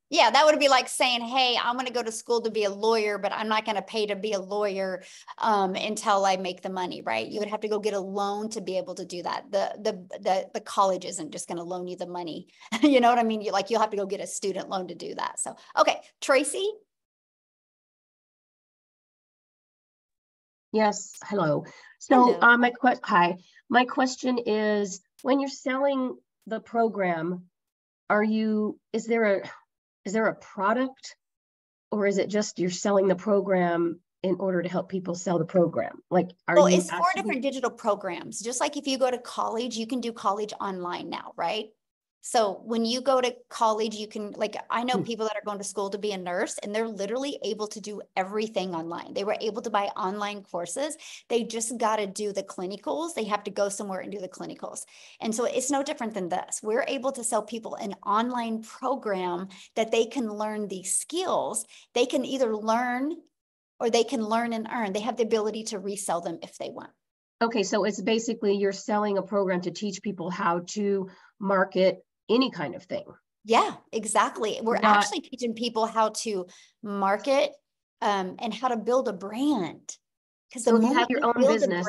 Yeah, that would be like saying, hey, I'm going to go to school to be a lawyer, but I'm not going to pay to be a lawyer until I make the money, right? You would have to go get a loan to be able to do that. The college isn't just going to loan you the money. You know what I mean? You'll have to go get a student loan to do that. So, okay, Tracy? Yes, hello. So my question is, when you're selling the program, is there a product, or is it just you're selling the program in order to help people sell the program? Well, it's 4 different digital programs. Just like if you go to college, you can do college online now, right? So when you go to college, you can, I know people that are going to school to be a nurse, and they're literally able to do everything online. They were able to buy online courses. They just got to do the clinicals. They have to go somewhere and do the clinicals. And so it's no different than this. We're able to sell people an online program that they can learn these skills. They can either learn or they can learn and earn. They have the ability to resell them if they want. Okay, so it's basically you're selling a program to teach people how to market any kind of thing. Yeah, exactly. We're actually teaching people how to market and how to build a brand. Because so you have your own business.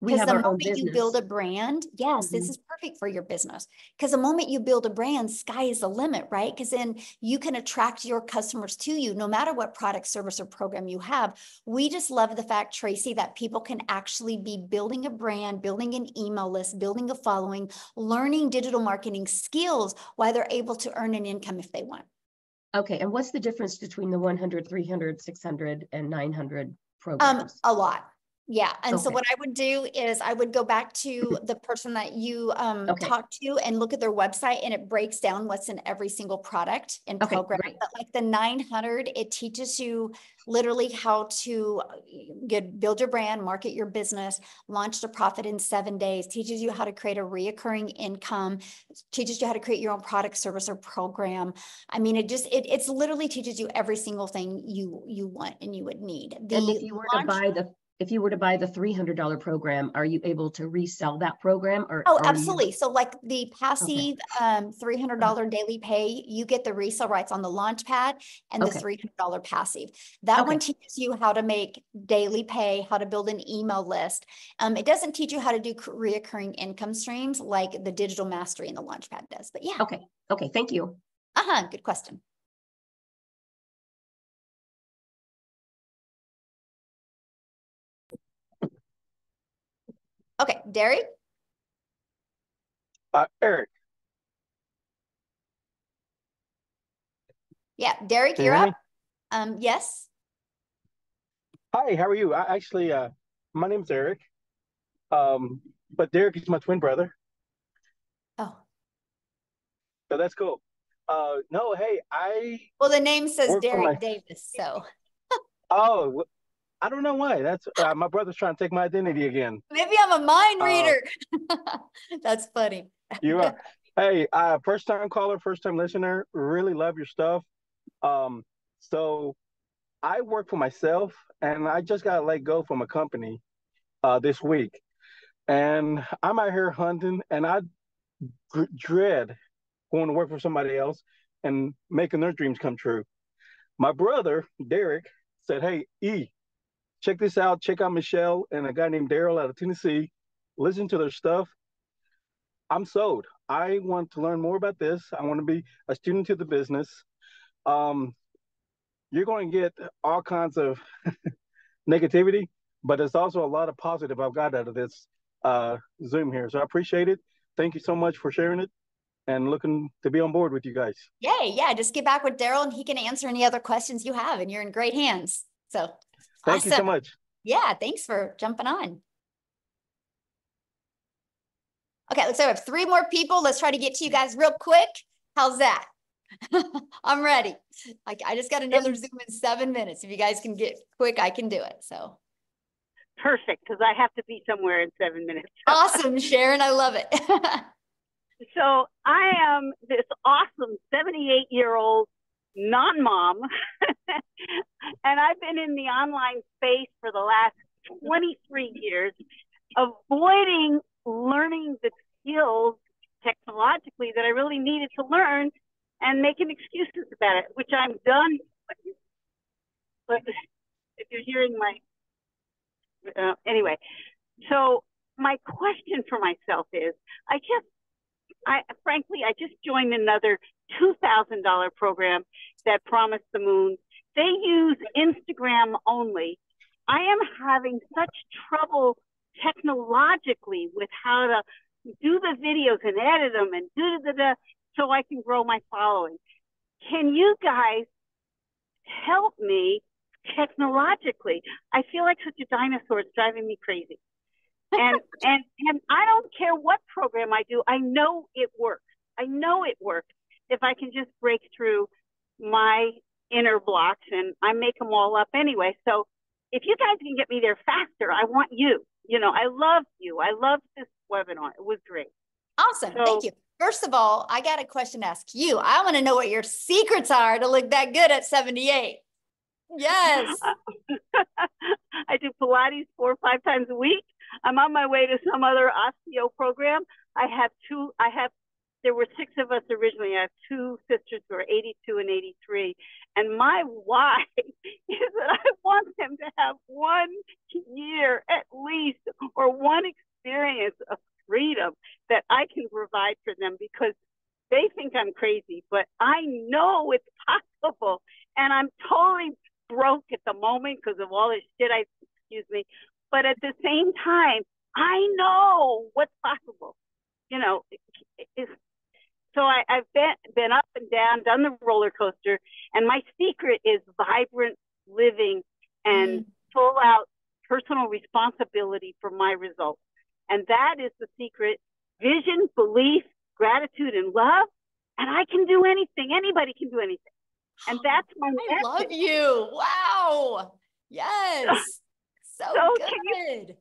We have our own business. You build a brand, yes, this is perfect for your business. Because the moment you build a brand, sky is the limit, right? Because then you can attract your customers to you, no matter what product, service, or program you have. We just love the fact, Tracy, that people can actually be building a brand, building an email list, building a following, learning digital marketing skills while they're able to earn an income if they want. Okay, and what's the difference between the 100, 300, 600, and 900 programs? A lot. Yeah. And so what I would do is I would go back to the person that you talked to and look at their website, and it breaks down what's in every single product and program. Great. But like the 900, it teaches you literally how to build your brand, market your business, launch to profit in 7 days, teaches you how to create a reoccurring income, teaches you how to create your own product, service, or program. I mean, it's literally teaches you every single thing you want and you would need. And if you were to buy the $300 program, are you able to resell that program? Oh, absolutely. So like the passive $300 daily pay, you get the resale rights on the launch pad and the $300 passive. That one teaches you how to make daily pay, how to build an email list. It doesn't teach you how to do reoccurring income streams like the digital mastery and the launch pad does, but yeah. Okay, thank you. Good question. Okay, Derek? Eric. Yeah, Derek, you're up. Yes. Hi, how are you? My name's Eric, but Derek is my twin brother. Oh. So that's cool. No, hey, well, the name says Derek Davis, so. Oh. I don't know why. That's my brother's trying to take my identity again. Maybe I'm a mind reader. That's funny. You are. Hey, first time caller, first time listener. Really love your stuff. So I work for myself, and I just got let go from a company this week, and I'm out here hunting, and I dread going to work for somebody else and making their dreams come true. My brother Derek said, "Hey, check this out. Check out Michelle and a guy named Daryl out of Tennessee. Listen to their stuff." I'm sold. I want to learn more about this. I want to be a student to the business. You're going to get all kinds of negativity, but there's also a lot of positive I've got out of this Zoom here. So I appreciate it. Thank you so much for sharing it, and looking to be on board with you guys. Yay. Yeah. Just get back with Daryl, and he can answer any other questions you have, and you're in great hands. So thank you so much. Yeah, thanks for jumping on. Okay, looks like we have 3 more people. Let's try to get to you guys real quick. How's that? I'm ready. I just got another Zoom in 7 minutes. If you guys can get quick, I can do it. So perfect, because I have to be somewhere in 7 minutes. Awesome, Sharon. I love it. So I am this awesome 78-year-old non-mom, and I've been in the online space for the last 23 years, avoiding learning the skills technologically that I really needed to learn and making excuses about it, which I'm done with. But if you're hearing my, anyway, so my question for myself is, I frankly just joined another $2,000 program that promised the moon. They use Instagram only. I am having such trouble technologically with how to do the videos and edit them and do so I can grow my following. Can you guys help me technologically? I feel like such a dinosaur. It's driving me crazy. And and I don't care what program I do. I know it works. I know it works if I can just break through my inner blocks, and I make them all up anyway. So if you guys can get me there faster, I want you. You know, I love you. I love this webinar. It was great. Awesome. So, thank you. First of all, I got a question to ask you. I want to know what your secrets are to look that good at 78. Yes. I do Pilates 4 or 5 times a week. I'm on my way to some other osteo program. There were 6 of us originally. I have 2 sisters who are 82 and 83. And my why is that I want them to have 1 year at least, or 1 experience of freedom that I can provide for them, because they think I'm crazy, but I know it's possible. And I'm totally broke at the moment because of all this shit but at the same time, I know what's possible. You know, so I've been up and down, done the roller coaster, and my secret is vibrant living and full out personal responsibility for my results. And that is the secret: vision, belief, gratitude, and love. And I can do anything. Anybody can do anything. And that's my message. I love you. Wow. Yes. So good.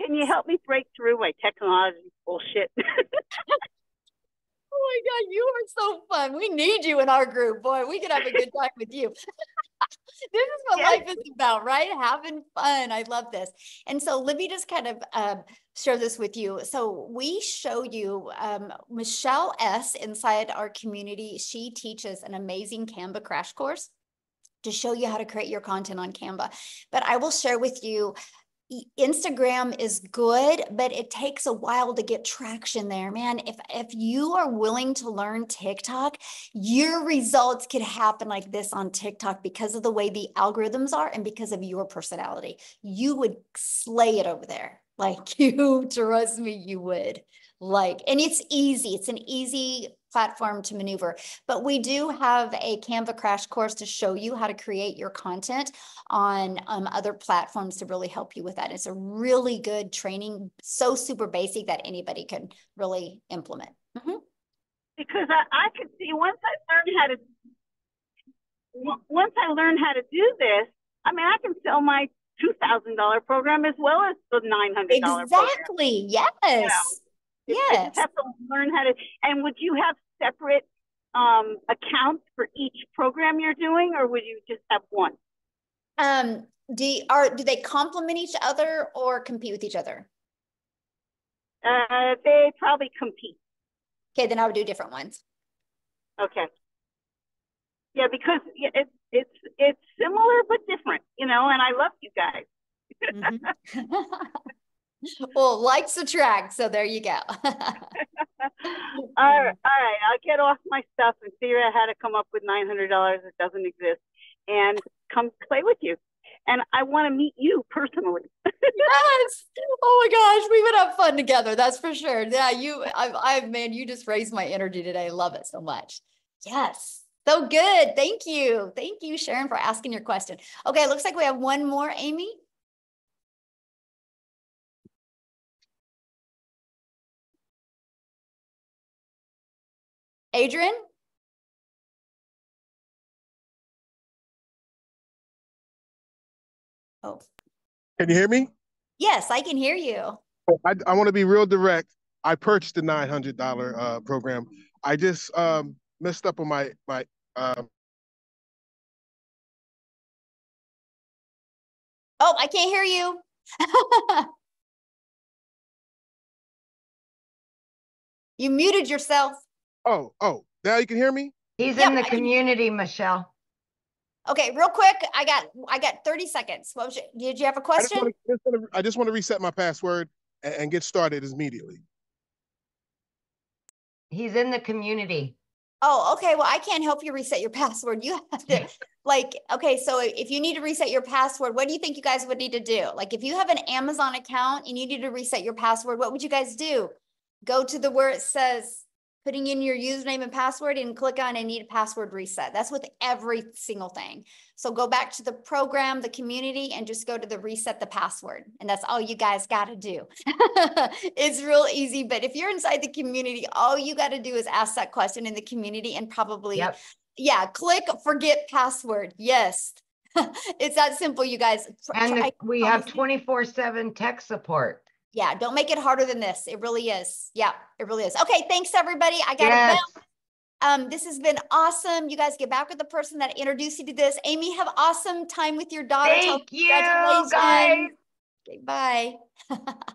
Can you help me break through my technology bullshit? Oh my God, you are so fun. We need you in our group. Boy, we could have a good time with you. This is what life is about, right? Having fun. I love this. And so let me just kind of share this with you. So we show you Michelle S. inside our community. She teaches an amazing Canva crash course to show you how to create your content on Canva. But I will share with you, Instagram is good, but it takes a while to get traction there, man. If you are willing to learn TikTok, your results could happen like this on TikTok because of the way the algorithms are and because of your personality. You would slay it over there. Like, you, trust me, you would. Like, and it's easy. It's an easy platform to maneuver. But we do have a Canva crash course to show you how to create your content on other platforms to really help you with that. It's a really good training, so super basic that anybody can really implement. Because I could see once I learn how to do this, I mean, I can sell my $2,000 program as well as the $900 exactly. Program. Yes. You know? Yes. Have to learn how to. And would you have separate accounts for each program you're doing, or would you just have one? Do they complement each other or compete with each other? They probably compete. Okay, then I would do different ones. Okay. Yeah, because it's similar but different, you know. And I love you guys. Well, likes attract, so there you go. All right, I'll get off my stuff and figure out how to come up with $900 that doesn't exist and come play with you. And I want to meet you personally. Yes. Oh my gosh, we would have fun together. That's for sure. Yeah, man, you just raised my energy today. Love it so much. Yes. So good. Thank you. Thank you, Sharon, for asking your question. Okay, it looks like we have one more, Amy. Adrian? Oh. Can you hear me? Yes, I can hear you. I want to be real direct. I purchased the $900 program. I just messed up on my Oh, I can't hear you. You muted yourself. Oh, now you can hear me? He's in the community, Michelle. Okay, real quick, I got 30 seconds. What was did you have a question? I just want to reset my password and get started immediately. He's in the community. Oh, okay. Well, I can't help you reset your password. You have to okay. So if you need to reset your password, what do you think you guys would need to do? Like if you have an Amazon account and you need to reset your password, what would you guys do? Go to the where it says putting in your username and password and click on I need a password reset. That's with every single thing. So go back to the program, the community, and just go to the reset the password. And that's all you guys got to do. It's real easy. But if you're inside the community, all you got to do is ask that question in the community and probably, yeah, click forget password. Yes. It's that simple, you guys. And we have 24/7 tech support. Yeah, don't make it harder than this. It really is. Yeah, it really is. Okay, thanks everybody. I got a bell. This has been awesome. You guys get back with the person that introduced you to this. Amy, have awesome time with your daughter. Thank you guys. Okay, bye.